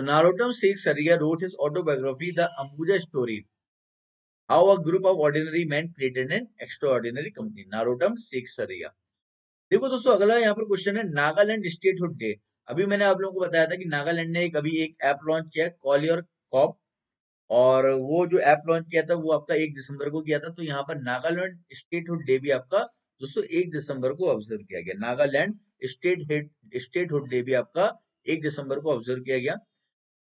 तो Narottam Seksaria wrote his autobiography the Ambuja story, how a group of ordinary man created an extraordinary company, Narottam Seksaria. देखो दोस्तों अगला यहाँ पर क्वेश्चन है नागालैंड स्टेटहुड डे। अभी मैंने आप लोगों को बताया था कि नागालैंड ने एक अभी एक ऐप लॉन्च किया कॉल योर कॉप और वो जो ऐप लॉन्च किया था वो आपका एक दिसंबर को किया था। तो यहाँ पर नागालैंड स्टेटहुड डे भी आपका दोस्तों एक दिसंबर को ऑब्जर्व किया गया। नागालैंड स्टेट स्टेटहुड डे भी आपका एक दिसंबर को ऑब्जर्व किया गया।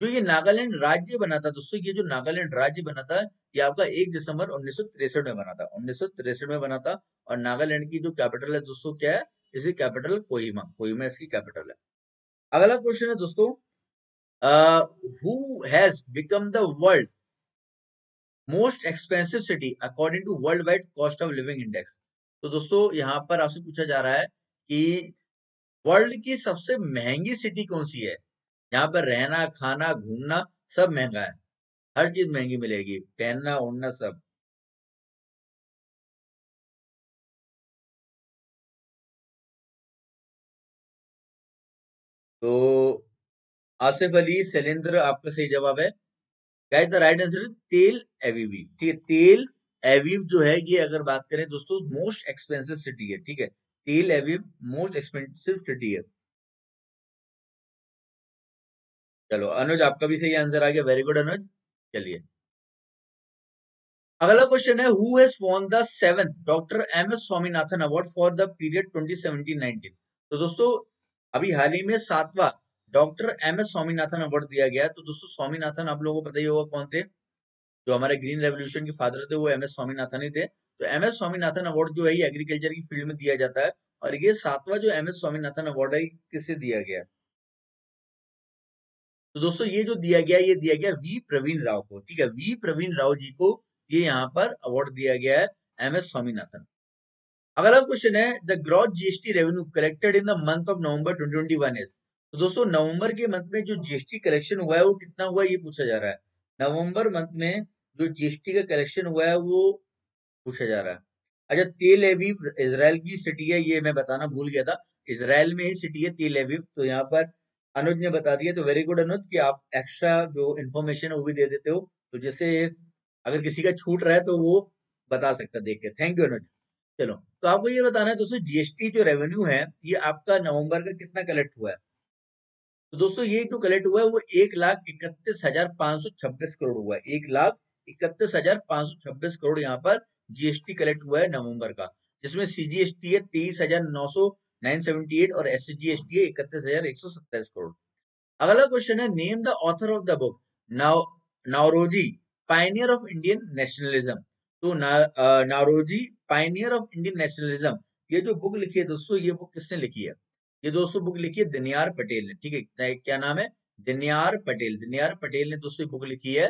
जो ये नागालैंड राज्य बना था दोस्तों, ये जो नागालैंड राज्य बना था ये आपका एक दिसंबर उन्नीस सौ तिरसठ में बना था, उन्नीस सौ तिरसठ में बना था। और नागालैंड की जो कैपिटल है दोस्तों क्या है? इसकी कैपिटल कोहिमा, कोहिमा इसकी कैपिटल है। अगला क्वेश्चन है दोस्तों, who has become the world most expensive city according to world wide cost of living index. तो दोस्तों यहाँ पर आपसे पूछा जा रहा है कि वर्ल्ड की सबसे महंगी सिटी कौन सी है? यहाँ पर रहना, खाना, घूमना सब महंगा है। हर चीज महंगी मिलेगी, पहनना ओढ़ना सब। तो आसिफ अली शैलेंद्र आपका सही जवाब है गाइस। द राइट आंसर तेल एवीव। ठीक है, तेल एवीव जो है ये अगर बात करें दोस्तों मोस्ट एक्सपेंसिव सिटी है। ठीक है, तेल एवीव मोस्ट एक्सपेंसिव सिटी है। चलो अनुज आपका भी सही आंसर आ गया, वेरी गुड अनुज। चलिए अगला क्वेश्चन है who has won the seventh doctor M S Swaminathan award for the period twenty seventeen nineteen. तो दोस्तों अभी हाल ही में सातवां doctor M S Swaminathan award दिया गया। तो दोस्तों स्वामीनाथन आप लोगों को पता ही होगा कौन थे, जो हमारे ग्रीन रेवोल्यूशन के फादर थे वो एम एस स्वामीनाथन ही थे। तो एम एस स्वामीनाथन अवार्ड जो है ये एग्रीकल्चर की फील्ड में दिया जाता है और ये सातवां जो एम एस स्वामीनाथन अवार्ड है किससे दिया गया। तो दोस्तों ये जो दिया गया ये दिया गया वी प्रवीण राव को। ठीक है, वी प्रवीण राव जी को ये यहाँ पर अवार्ड दिया गया है एम एस स्वामीनाथन। अगला क्वेश्चन है the gross GST revenue collected in the month of November twenty twenty one is. तो दोस्तों नवंबर के मंथ में जो जीएसटी कलेक्शन हुआ है वो कितना हुआ ये पूछा जा रहा है। नवंबर मंथ में जो जीएसटी का कलेक्शन हुआ है वो पूछा जा रहा है। अच्छा तेल एवीव इजराइल की सिटी है, ये मैं बताना भूल गया था, इजराइल में ही सिटी है तेल एवीव। तो यहाँ पर अनुज ने बता दिया, तो वेरी गुड अनुज कि आप एक्स्ट्रा जो इन्फॉर्मेशन है वो भी दे देते हो, तो जैसे अगर किसी का छूट रहा है तो वो बता सकता देख के। Thank you Anuj. चलो तो आपको ये बताना है दोस्तों जीएसटी जो रेवेन्यू है ये आपका नवंबर का कितना कलेक्ट हुआ है। तो दोस्तों ये जो कलेक्ट हुआ है वो एक लाख इकतीस हजार पांच सौ छब्बीस करोड़ हुआ है। एक लाख इकतीस हजार पांच सौ छब्बीस करोड़ यहाँ पर जीएसटी कलेक्ट हुआ है नवंबर का, जिसमें सीजीएसटी है तेईस हजार नौ सौ नाइन सेवेंटी एट और एसजीएसटी है इकतीस हजार एक सौ सत्ताईस करोड़। अगला क्वेश्चन है name the author of the book Naoroji pioneer of Indian nationalism. तो ना, आ, Naoroji pioneer of Indian nationalism ये जो बुक लिखी है दोस्तों ये बुक किसने लिखी है, ये दोस्तों बुक लिखी है दिनियार पटेल ने। ठीक है, क्या नाम है, दिनियार पटेल। दिनियार पटेल ने दोस्तों ये बुक लिखी है,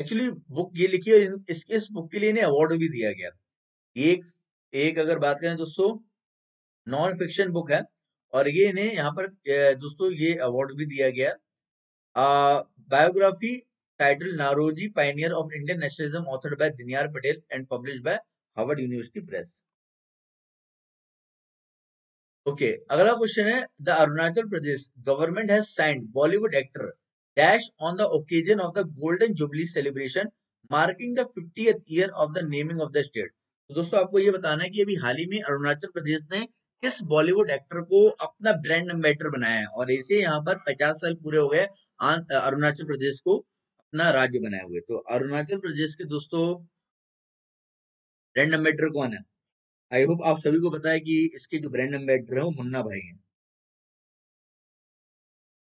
एक्चुअली बुक ये लिखी है, इस, इस बुक के लिए इन्हें अवार्ड भी दिया गया। एक एक अगर बात करें दोस्तों नॉन फिक्शन बुक है और ये इन्हें यहाँ पर दोस्तों ये अवार्ड भी दिया गया। Biography title Naoroji pioneer of Indian nationalism authored by Dinyar Patel and published by Harvard university press. Okay अगला क्वेश्चन है the Arunachal Pradesh government has signed Bollywood actor dash on the occasion of the golden jubilee celebration marking the fiftieth year of the naming of the state. तो दोस्तों आपको ये बताना है कि अभी हाल ही में अरुणाचल प्रदेश ने किस बॉलीवुड एक्टर को अपना ब्रांड एम्बेसडर बनाया है और इसे यहाँ पर पचास साल पूरे हो गए अरुणाचल प्रदेश को अपना राज्य बनाए हुए। तो अरुणाचल प्रदेश के दोस्तों ब्रांड एम्बेसडर कौन है, आई होप आप सभी को पता है कि इसके जो ब्रांड एम्बेसडर है वो मुन्ना भाई हैं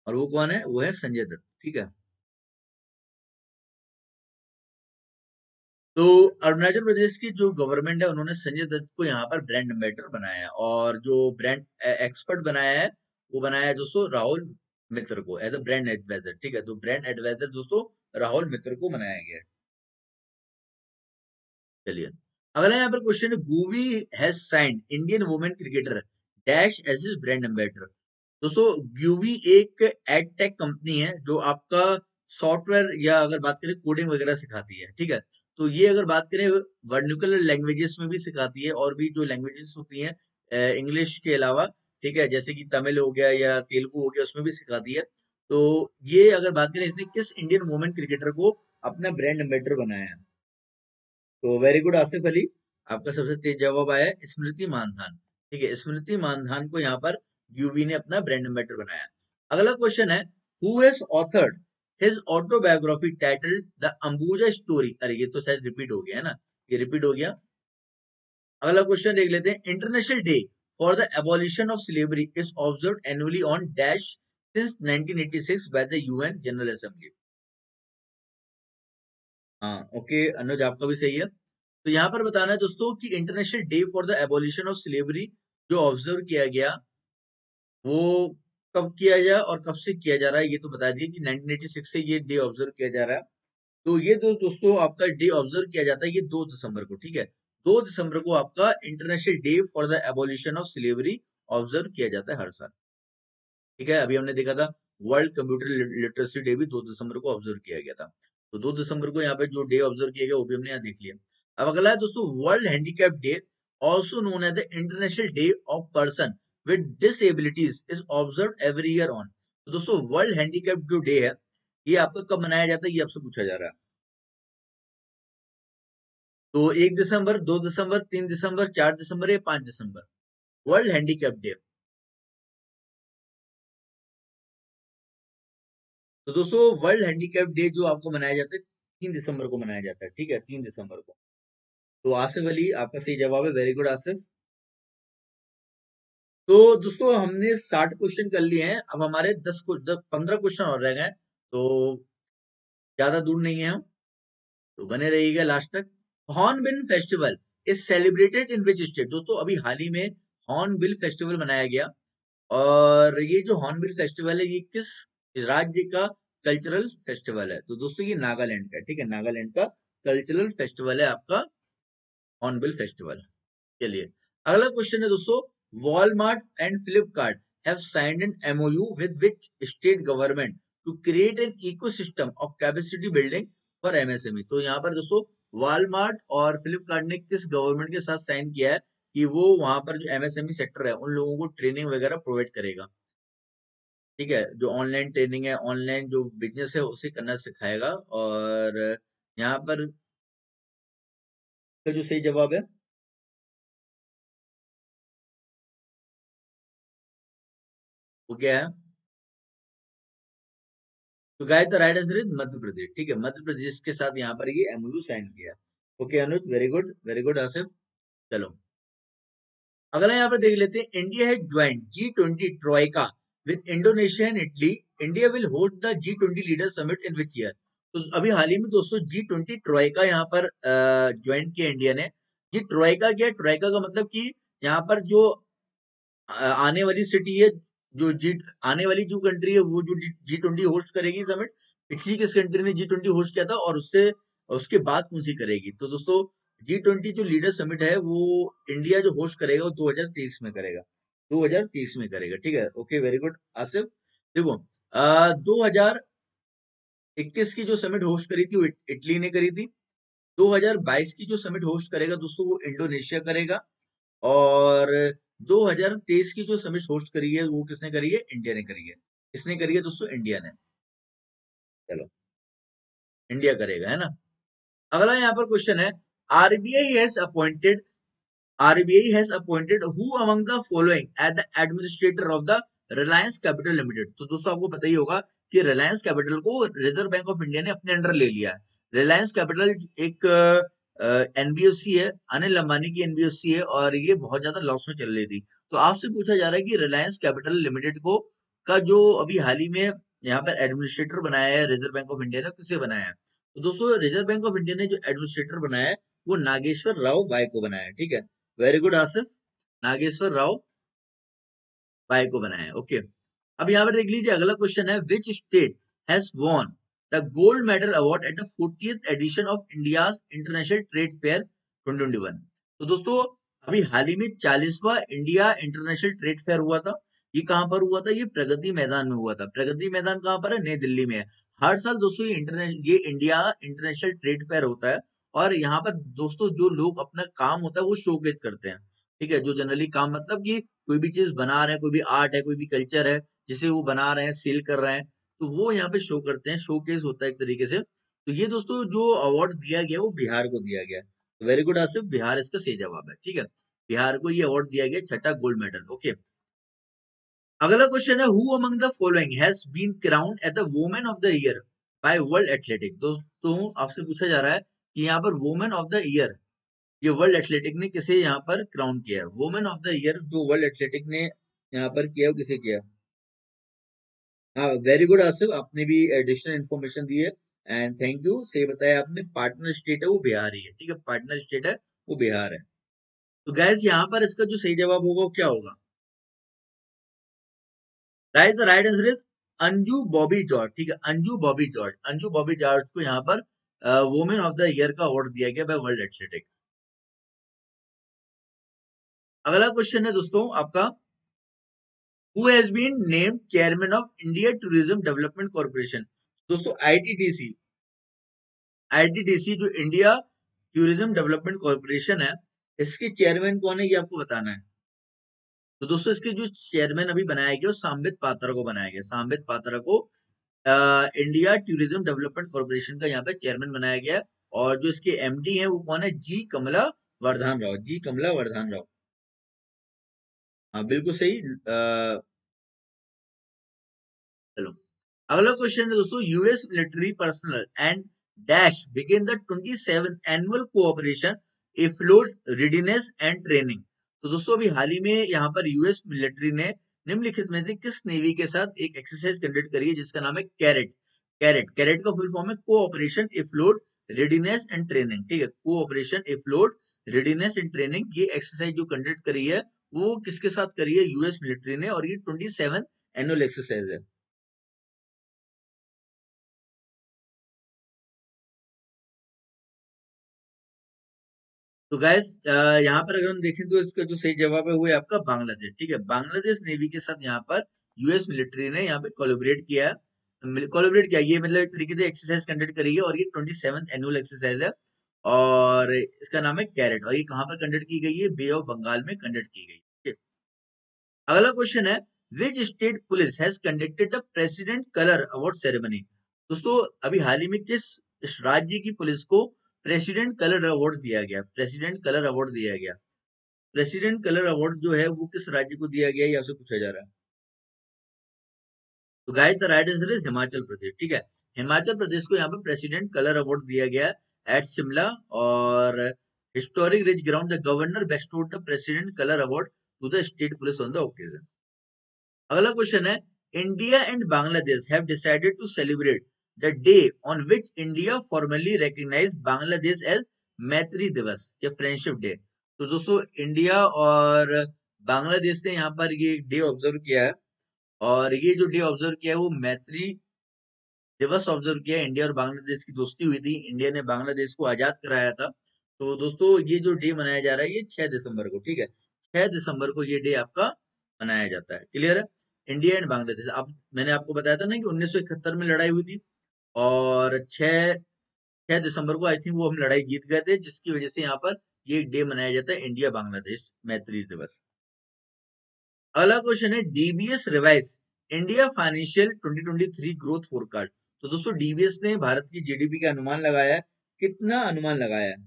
और वो कौन है, वो है संजय दत्त। ठीक है, तो अरुणाचल प्रदेश की जो गवर्नमेंट है उन्होंने संजय दत्त को यहाँ पर ब्रांड एम्बेसडर बनाया है और जो ब्रांड एक्सपर्ट बनाया है वो बनाया है दोस्तों राहुल मित्र को एज अ ब्रांड एडवाइजर। ठीक है, तो ब्रांड एडवाइजर दोस्तों राहुल मित्र को बनाया गया। चलिए अगला यहाँ पर क्वेश्चन है गूवी has signed Indian women cricketer dash as his brand ambassador. दोस्तों गूवी एक एडटेक कंपनी है जो आपका सॉफ्टवेयर या अगर बात करें कोडिंग वगैरह सिखाती है। ठीक है, तो ये अगर बात करें वर्नाक्युलर लैंग्वेजेस में भी सिखाती है और भी जो लैंग्वेजेस होती है इंग्लिश के अलावा, ठीक है, जैसे कि तमिल हो गया या तेलुगु हो गया उसमें भी सिखाती है। तो ये अगर बात करें इसने किस इंडियन वुमेन क्रिकेटर को अपना ब्रांड एम्बेसडर बनाया है, तो वेरी गुड आसिफ अली आपका सबसे तेज जवाब आया है स्मृति मानधान। ठीक है, स्मृति मानधान को यहाँ पर यूवी ने अपना ब्रांड एम्बेसडर बनाया। अगला क्वेश्चन है who has authored his autobiography titled the Ambuja story. अरे ये तो शायद रिपीट हो गया है ना, ये रिपीट हो गया। अगला क्वेश्चन देख लेते हैं international day for the abolition of slavery is observed annually on dash since nineteen eighty-six by the U N General Assembly. हाँ ओके अनुज आपका भी सही है। तो यहाँ पर बताना है दोस्तों कि international day for the abolition of slavery जो ऑब्जर्व किया गया वो कब किया गया और कब से किया जा रहा है ये तो बता दिए कि नाइनटीन एटी सिक्स से ये डे ऑब्जर्व किया जा रहा है। तो ये तो दोस्तों आपका डे ऑब्जर्व किया जाता है ये दो दिसंबर को। ठीक है, दो दिसंबर को आपका international day for the abolition of slavery observe किया जाता है हर साल। ठीक है, अभी हमने देखा था वर्ल्ड कंप्यूटर लिटरेसी डे भी दो दिसंबर को ऑब्जर्व किया गया था। तो दो दिसंबर को यहाँ पे जो डे ऑब्जर्व किया गया वो भी हमने यहाँ देख लिया। अब अगला है दोस्तों world handicap day also known as the international day of person with disabilities is observe every year on. तो दोस्तों वर्ल्ड हैंडीकैप जो डे है ये आपका कब मनाया जाता है ये आपसे पूछा जा रहा है। तो एक दिसंबर, दो दिसंबर, तीन दिसंबर, चार दिसंबर या पांच दिसंबर वर्ल्ड हैंडीकैप डे। तो दोस्तों वर्ल्ड हैंडीकैप डे जो आपको मनाया जाता है तीन दिसंबर को मनाया जाता है, ठीक है, तीन दिसंबर को। तो आसिफ अली आपका सही जवाब है, वेरी गुड आसिफ। तो दोस्तों हमने साठ क्वेश्चन कर लिए हैं, अब हमारे दस पंद्रह क्वेश्चन और रह गए, तो ज्यादा दूर नहीं है हम, तो बने रहिएगा लास्ट तक। Hornbill festival is celebrated in which state? दोस्तों अभी हाल ही में हॉर्नबिल फेस्टिवल मनाया गया, और ये जो हॉर्नबिल फेस्टिवल है ये किस राज्य का कल्चरल फेस्टिवल है? तो दोस्तों ये नागालैंड का, ठीक है, नागालैंड का कल्चरल फेस्टिवल है आपका हॉर्नबिल फेस्टिवल। चलिए अगला क्वेश्चन है दोस्तों, Walmart and Flipkart have signed an MOU with which state government to create an ecosystem of capacity building for MSME? तो यहाँ पर दोस्तों वॉलमार्ट और फ्लिपकार्ट ने किस गवर्नमेंट के साथ साइन किया है कि वो वहां पर जो एमएसएमई सेक्टर है उन लोगों को ट्रेनिंग वगैरह प्रोवाइड करेगा, ठीक है, जो ऑनलाइन ट्रेनिंग है, ऑनलाइन जो बिजनेस है उसे करना सिखाएगा। और यहाँ पर तो जो सही जवाब है वो क्या है? तो गाय तो right answer is Madhya Pradesh, ठीक है, मध्य प्रदेश के साथ यहाँ पर ये एमओयू साइन किया। Okay Anuj, very good, very good Asif. चलो अगला यहाँ पर देख लेते हैं, इंडिया है join G twenty troika With Indonesia and Italy, India will host the G twenty leader summit in which year? तो अभी हाल ही में दोस्तों जी ट्वेंटी ट्रॉयका यहाँ पर ज्वाइन किया इंडिया ने। ये ट्रॉयका क्या है? ट्रॉयका का मतलब कि यहाँ पर जो आने वाली सिटी है, जो जी आने वाली जो कंट्री है वो जो जी ट्वेंटी होस्ट करेगी समिट, पिछली किस कंट्री ने जी ट्वेंटी होस्ट किया था और उससे उसके बाद कौन सी करेगी। तो दोस्तों जी ट्वेंटी जो लीडर समिट है वो इंडिया जो होस्ट करेगा वो दो हजार तेईस में करेगा, दो हजार तेईस में करेगा, ठीक है। Okay very good Asif. देखो आ, दो हजार इक्कीस की जो समिट होस्ट करी थी वो इट, इटली ने करी थी। दो हजार बाईस की जो समिट होस्ट करेगा दोस्तों वो इंडोनेशिया करेगा, और दो हजार तेईस की जो समिट होस्ट करी है वो किसने करी है? इंडिया ने करी है। किसने करी है दोस्तों? इंडिया ने। चलो इंडिया करेगा, है ना। अगला यहाँ पर क्वेश्चन है, RBI has appointed R B I has appointed who among the following as the administrator of the Reliance Capital Limited? तो दोस्तों आपको पता ही होगा कि Reliance Capital को रिजर्व बैंक ऑफ इंडिया ने अपने अंडर ले लिया है। Reliance Capital एक एनबीएफसी है, अनिल अंबानी की एनबीएफसी है, और ये बहुत ज्यादा लॉस में चल रही थी। तो आपसे पूछा जा रहा है कि Reliance Capital Limited को का जो अभी हाल ही में यहाँ पर एडमिनिस्ट्रेटर बनाया है रिजर्व बैंक ऑफ इंडिया ने, किसे बनाया है? तो दोस्तों रिजर्व बैंक ऑफ इंडिया ने जो एडमिनिस्ट्रेटर बनाया है वो नागेश्वर राव बाय को बनाया है, ठीक है, very good Asif, Nageswara Rao Y को बनाया है। ओके अब यहाँ पर देख लीजिए, अगला क्वेश्चन है, which state has won the gold medal award at the fortieth edition of India international trade fair twenty twenty one? तो दोस्तों अभी हाल ही में चालीसवां इंडिया इंटरनेशनल ट्रेड फेयर हुआ था। ये कहाँ पर हुआ था? ये प्रगति मैदान में हुआ था। प्रगति मैदान कहाँ पर है? नई दिल्ली में है। हर साल दोस्तों ये इंटरनेशनल ये इंडिया इंटरनेशनल ट्रेड फेयर होता है, और यहाँ पर दोस्तों जो लोग अपना काम होता है वो शोकेस करते हैं, ठीक है, जो जनरली काम मतलब कि कोई भी चीज बना रहे हैं, कोई भी आर्ट है, कोई भी कल्चर है जिसे वो बना रहे हैं, सेल कर रहे हैं, तो वो यहाँ पे शो करते हैं, शोकेस होता है एक तरीके से। तो ये दोस्तों जो अवार्ड दिया गया वो बिहार को दिया गया। वेरी गुड आसिफ, बिहार इसका सही जवाब है, ठीक है, बिहार को ये अवार्ड दिया गया, छठा गोल्ड मेडल। ओके अगला क्वेश्चन है, who among the following has been crowned as the women of the year by world athletic? दोस्तों आपसे पूछा जा रहा है कि यहाँ पर वुमेन ऑफ द ईयर ये वर्ल्ड एथलेटिक ने किसे यहाँ पर क्राउन किया है? वुमेन ऑफ द ईयर जो वर्ल्ड एथलेटिक ने यहाँ पर किया वो किसे किया? हाँ वेरी गुड आसिफ, आपने भी एडिशनल इन्फॉर्मेशन दी है, एंड थैंक यू, सही बताया आपने। पार्टनर स्टेट है वो बिहार ही है, ठीक है, पार्टनर स्टेट है वो बिहार है। तो गैस यहाँ पर इसका जो सही जवाब होगा वो क्या होगा? Right the right answer is Anju Bobby George, ठीक है, अंजू बॉबी जॉर्ज। अंजू बॉबी जॉर्ज को यहाँ पर वुमेन ऑफ द ईयर का अवार्ड दिया गया बाय वर्ल्ड एथलेटिक। अगला क्वेश्चन है दोस्तों आपका, who has been named chairman of India Tourism Development Corporation. दोस्तों I T D C, I T D C जो इंडिया टूरिज्म डेवलपमेंट कॉर्पोरेशन है, इसके चेयरमैन कौन है ये आपको बताना है। तो दोस्तों इसके जो चेयरमैन अभी बनाया गया सांबित पात्रा को बनाया गया। सांबित पात्रा को आ, इंडिया टूरिज्म डेवलपमेंट कॉर्पोरेशन का यहाँ पे चेयरमैन बनाया गया है। और जो इसके एमडी है वो कौन है, जी कमला वर्धन राव। जी कमला वर्धन राव, हाँ बिल्कुल सही। आ, चलो अगला क्वेश्चन है दोस्तों, US military personal and dash begin the twenty seventh annual cooperation float readiness and training. तो दोस्तों अभी हाल ही में यहाँ पर यूएस मिलिट्री ने निम्नलिखित में से किस नेवी के साथ एक एक्सरसाइज कंडक्ट करी है जिसका नाम है कैरेट। कैरेट कैरेट का फुल फॉर्म है cooperation float readiness and training, ठीक है। Cooperation float readiness and training, ये एक्सरसाइज जो कंडक्ट करी है वो किसके साथ करी है, यूएस मिलिट्री ने। और ये ट्वेंटी सेवन एनुअल एक्सरसाइज है। तो गाइस यहाँ पर अगर हम देखें तो इसका जो सही जवाब है वो है आपका बांग्लादेश, ठीक है। बांग्लादेश नेवी के साथ यहाँ पर यूएस मिलिट्री ने यहाँ पे कोलैबोरेट किया कोलैबोरेट किया ये मतलब एक तरीके से एक्सरसाइज कंडक्ट करी है। और ये ट्वेंटी सेवंथ एनुअल एक्सरसाइज है और इसका नाम है कैरेट। और ये कहाँ पर कंडक्ट की गई है, बे ऑफ बंगाल में कंडक्ट की गई, ठीक है। अगला क्वेश्चन है, which state police has conducted the president colour award ceremony. दोस्तों अभी हाल ही में किस राज्य की पुलिस को प्रेसिडेंट कलर अवार्ड दिया गया। प्रेसिडेंट कलर अवार्ड दिया गया प्रेसिडेंट कलर अवार्ड जो है वो किस राज्य को दिया गया, ये आपसे पूछा जा रहा है। तो guys the right answer is Himachal Pradesh, ठीक है। हिमाचल प्रदेश को यहाँ पे प्रेसिडेंट कलर अवार्ड दिया गया एट शिमला। और historic ridge ground the governor bestowed the president colour award to the state police on the occasion. अगला क्वेश्चन है, India and Bangladesh have decided to celebrate The day on which India formally recognized Bangladesh as मैत्री दिवस या friendship day. तो दोस्तों India और बांग्लादेश ने यहाँ पर ये डे ऑब्जर्व किया है और ये जो डे ऑब्जर्व किया है वो मैत्री दिवस ऑब्जर्व किया है। इंडिया और बांग्लादेश की दोस्ती हुई थी, इंडिया ने बांग्लादेश को आजाद कराया था। तो दोस्तों ये जो डे मनाया जा रहा है ये छह दिसंबर को, ठीक है, छह दिसंबर को ये डे आपका मनाया जाता है। क्लियर है, इंडिया एंड बांग्लादेश। अब मैंने आपको बताया था ना कि उन्नीस सौ इकहत्तर में लड़ाई हुई थी और छह छह दिसंबर को आई थिंक वो हम लड़ाई जीत गए थे, जिसकी वजह से यहाँ पर ये डे मनाया जाता है, इंडिया बांग्लादेश मैत्री दिवस। अगला क्वेश्चन है, DBS revise India financial twenty twenty three growth forecast. तो दोस्तों डीबीएस ने भारत की जीडीपी का अनुमान लगाया है, कितना अनुमान लगाया है।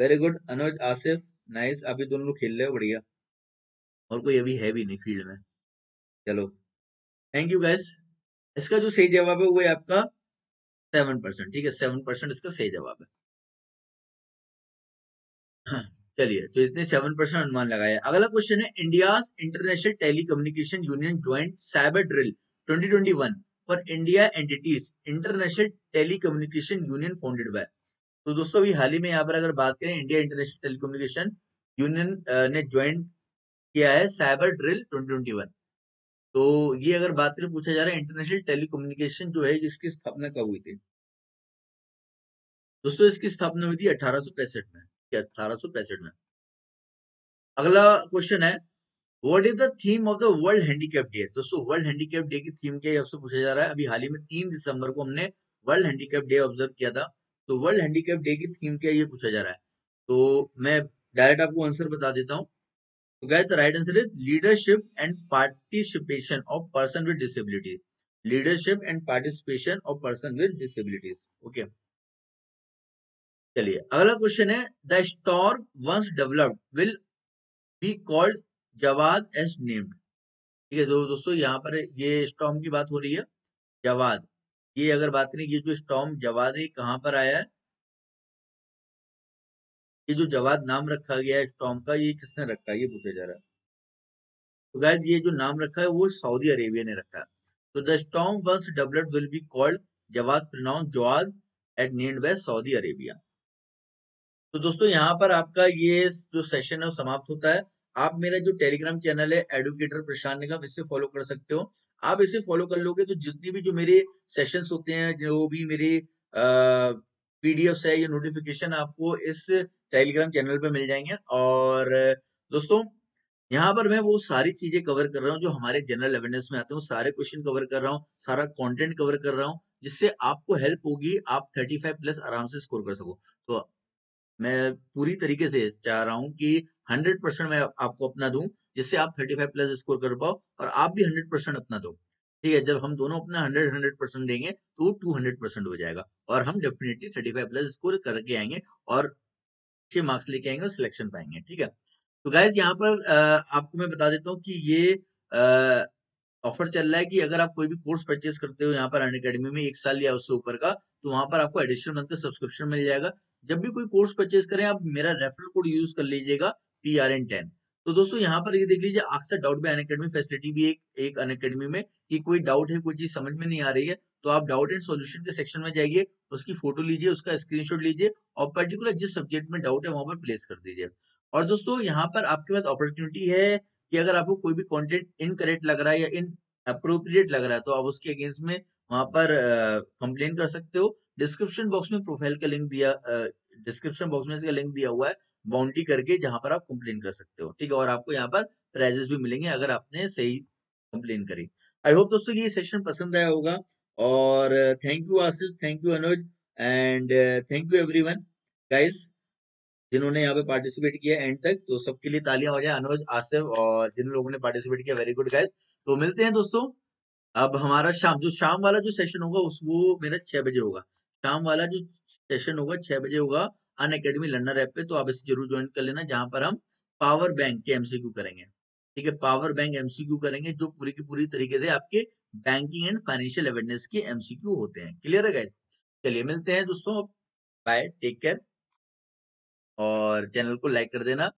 Very good Anuj Asif, nice, अभी दोनों लोग खेल रहे हो, बढ़िया। और कोई अभी है भी नहीं फील्ड में, चलो थैंक यू गाइस। इसका जो सही जवाब है वो है आपका सेवन परसेंट, ठीक है, सेवन परसेंट इसका सही जवाब है। चलिए तो इसने सेवन परसेंट अनुमान लगाया। अगला क्वेश्चन है, India's international telecommunication union joint cyber drill twenty twenty one for India entities international telecommunication union founded by. तो दोस्तों अभी हाल ही में यहाँ पर अगर बात करें, इंडिया इंटरनेशनल टेलीकम्युनिकेशन यूनियन ने ज्वाइंट किया है cyber drill twenty twenty one. तो ये अगर बात करें, पूछा जा रहा है इंटरनेशनल टेलीकम्युनिकेशन जो है इसकी स्थापना कब हुई थी। दोस्तों इसकी स्थापना हुई थी अठारह सौ पैंसठ में, अठारह सौ पैंसठ में। अगला क्वेश्चन है, what is the theme of the world handicap day. दोस्तों वर्ल्ड हैंडीकैप डे की थीम क्या है आपसे पूछा जा रहा है। अभी हाल ही में तीन दिसंबर को हमने वर्ल्ड हैंडीकैप डे ऑब्जर्व किया था, तो वर्ल्ड हैंडीकैप डे की थीम क्या है ये पूछा जा रहा है। तो मैं डायरेक्ट आपको आंसर बता देता हूँ। तो guys the right answer is leadership and participation of person with disabilities. Leadership and participation of person with disabilities, okay. चलिए अगला क्वेश्चन है, the store once developed will be called Jawad as named, ठीक है। तो दोस्तों यहाँ पर ये स्टॉर्म की बात हो रही है, जवाद, ये अगर बात करें ये जो स्टॉर्म जवाद है कहाँ पर आया है, ये जो जवाद नाम रखा गया है स्टॉर्म का ये किसने रखा है ये पूछा जा रहा है। तो गाइस ये जो नाम रखा है वो सऊदी अरेबिया ने रखा है। तो the storm once developed will be called Jawad pronounce Jawad at named by Saudi Arabia. तो दोस्तों यहाँ पर आपका ये जो सेशन है वो समाप्त होता है। आप मेरा जो टेलीग्राम चैनल है एडुकेटर प्रशांत निगम, इससे फॉलो कर सकते हो। आप इसे फॉलो कर लोगे तो जितनी भी जो मेरे सेशंस होते हैं, जो भी मेरे पीडीएफ है या नोटिफिकेशन, आपको इस टेलीग्राम चैनल पे मिल जाएंगे। और दोस्तों यहाँ पर मैं वो सारी चीजें कवर कर रहा हूँ जो हमारे जनरल अवेयरनेस में आते हैं, सारे क्वेश्चन कवर कर रहा हूँ, सारा कंटेंट कवर कर रहा हूँ, जिससे आपको हेल्प होगी, आप पैंतीस प्लस आराम से स्कोर कर सको। तो मैं पूरी तरीके से चाह रहा हूँ कि सौ परसेंट मैं आपको अपना दूं, जिससे आप पैंतीस प्लस स्कोर कर पाओ और आप भी सौ परसेंट अपना दो। ठीक है, जब हम दोनों अपना सौ सौ परसेंट देंगे तो दो सौ परसेंट हो जाएगा और हम डेफिनेटली पैंतीस प्लस स्कोर करके आएंगे और अच्छे मार्क्स लेके आएंगे और सिलेक्शन पाएंगे। ठीक है, तो गाइज यहाँ पर आपको मैं बता देता हूँ कि ये ऑफर चल रहा है कि अगर आप कोई भी कोर्स परचेस करते हो यहाँ पर अनअकैडमी में एक साल या उससे ऊपर का, तो वहां पर आपको एडिशनल मंथ का सब्सक्रिप्शन मिल जाएगा। जब भी कोई कोर्स परचेस करें आप मेरा रेफरल कोड यूज कर लीजिएगा पी आर एन टेन। तो दोस्तों यहाँ पर ये यह देख लीजिए, अक्सर डाउट बाय अनअकैडमी फैसिलिटी भी एक एक अनअकैडमी में कि कोई डाउट है, कोई चीज समझ में नहीं आ रही है, तो आप डाउट एंड सॉल्यूशन के सेक्शन में जाइए, उसकी फोटो लीजिए, उसका स्क्रीनशॉट लीजिए और पर्टिकुलर जिस सब्जेक्ट में डाउट है वहां पर प्लेस कर दीजिए। और दोस्तों यहाँ पर आपके पास अपॉर्चुनिटी है कि अगर आपको कोई भी कंटेंट इनकरेक्ट लग रहा है या इन अप्रोप्रिएट लग रहा है तो आप उसके अगेंस्ट में वहां पर कंप्लेन uh, कर सकते हो। डिस्क्रिप्शन बॉक्स में प्रोफाइल का लिंक दिया, डिस्क्रिप्शन uh, बॉक्स में इसका लिंक दिया हुआ है बाउंटी करके, जहां पर आप कंप्लेन कर सकते हो। ठीक है, और आपको यहाँ पर प्राइजेस भी मिलेंगे अगर आपने सही कंप्लेन करी। आई होप दोस्तों ये सेशन पसंद आया होगा और thank you Ashish, thank you Anuj and thank you everyone guys जिन्होंने यहाँ पे पार्टिसिपेट किया एंड तक। तो सबके लिए तालियां हो जाए, अनुज आसिफ और जिन लोगों ने पार्टिसिपेट किया, वेरी गुड गाइस। तो मिलते हैं दोस्तों, अब हमारा शाम जो शाम वाला जो सेशन होगा उस वो मेरा छह बजे होगा, शाम वाला जो सेशन होगा छह बजे होगा अनअकैडमी लर्नर ऐप पे। तो आप इसे जरूर ज्वाइन कर लेना, जहाँ पर हम पावर बैंक के एमसीक्यू करेंगे। ठीक है, पावर बैंक एमसीक्यू करेंगे जो पूरी की पूरी तरीके से आपके बैंकिंग एंड फाइनेंशियल अवेयरनेस के एमसीक्यू होते हैं। क्लियर है गाइस, चलिए मिलते हैं दोस्तों, बाय, टेक केयर और चैनल को लाइक कर देना।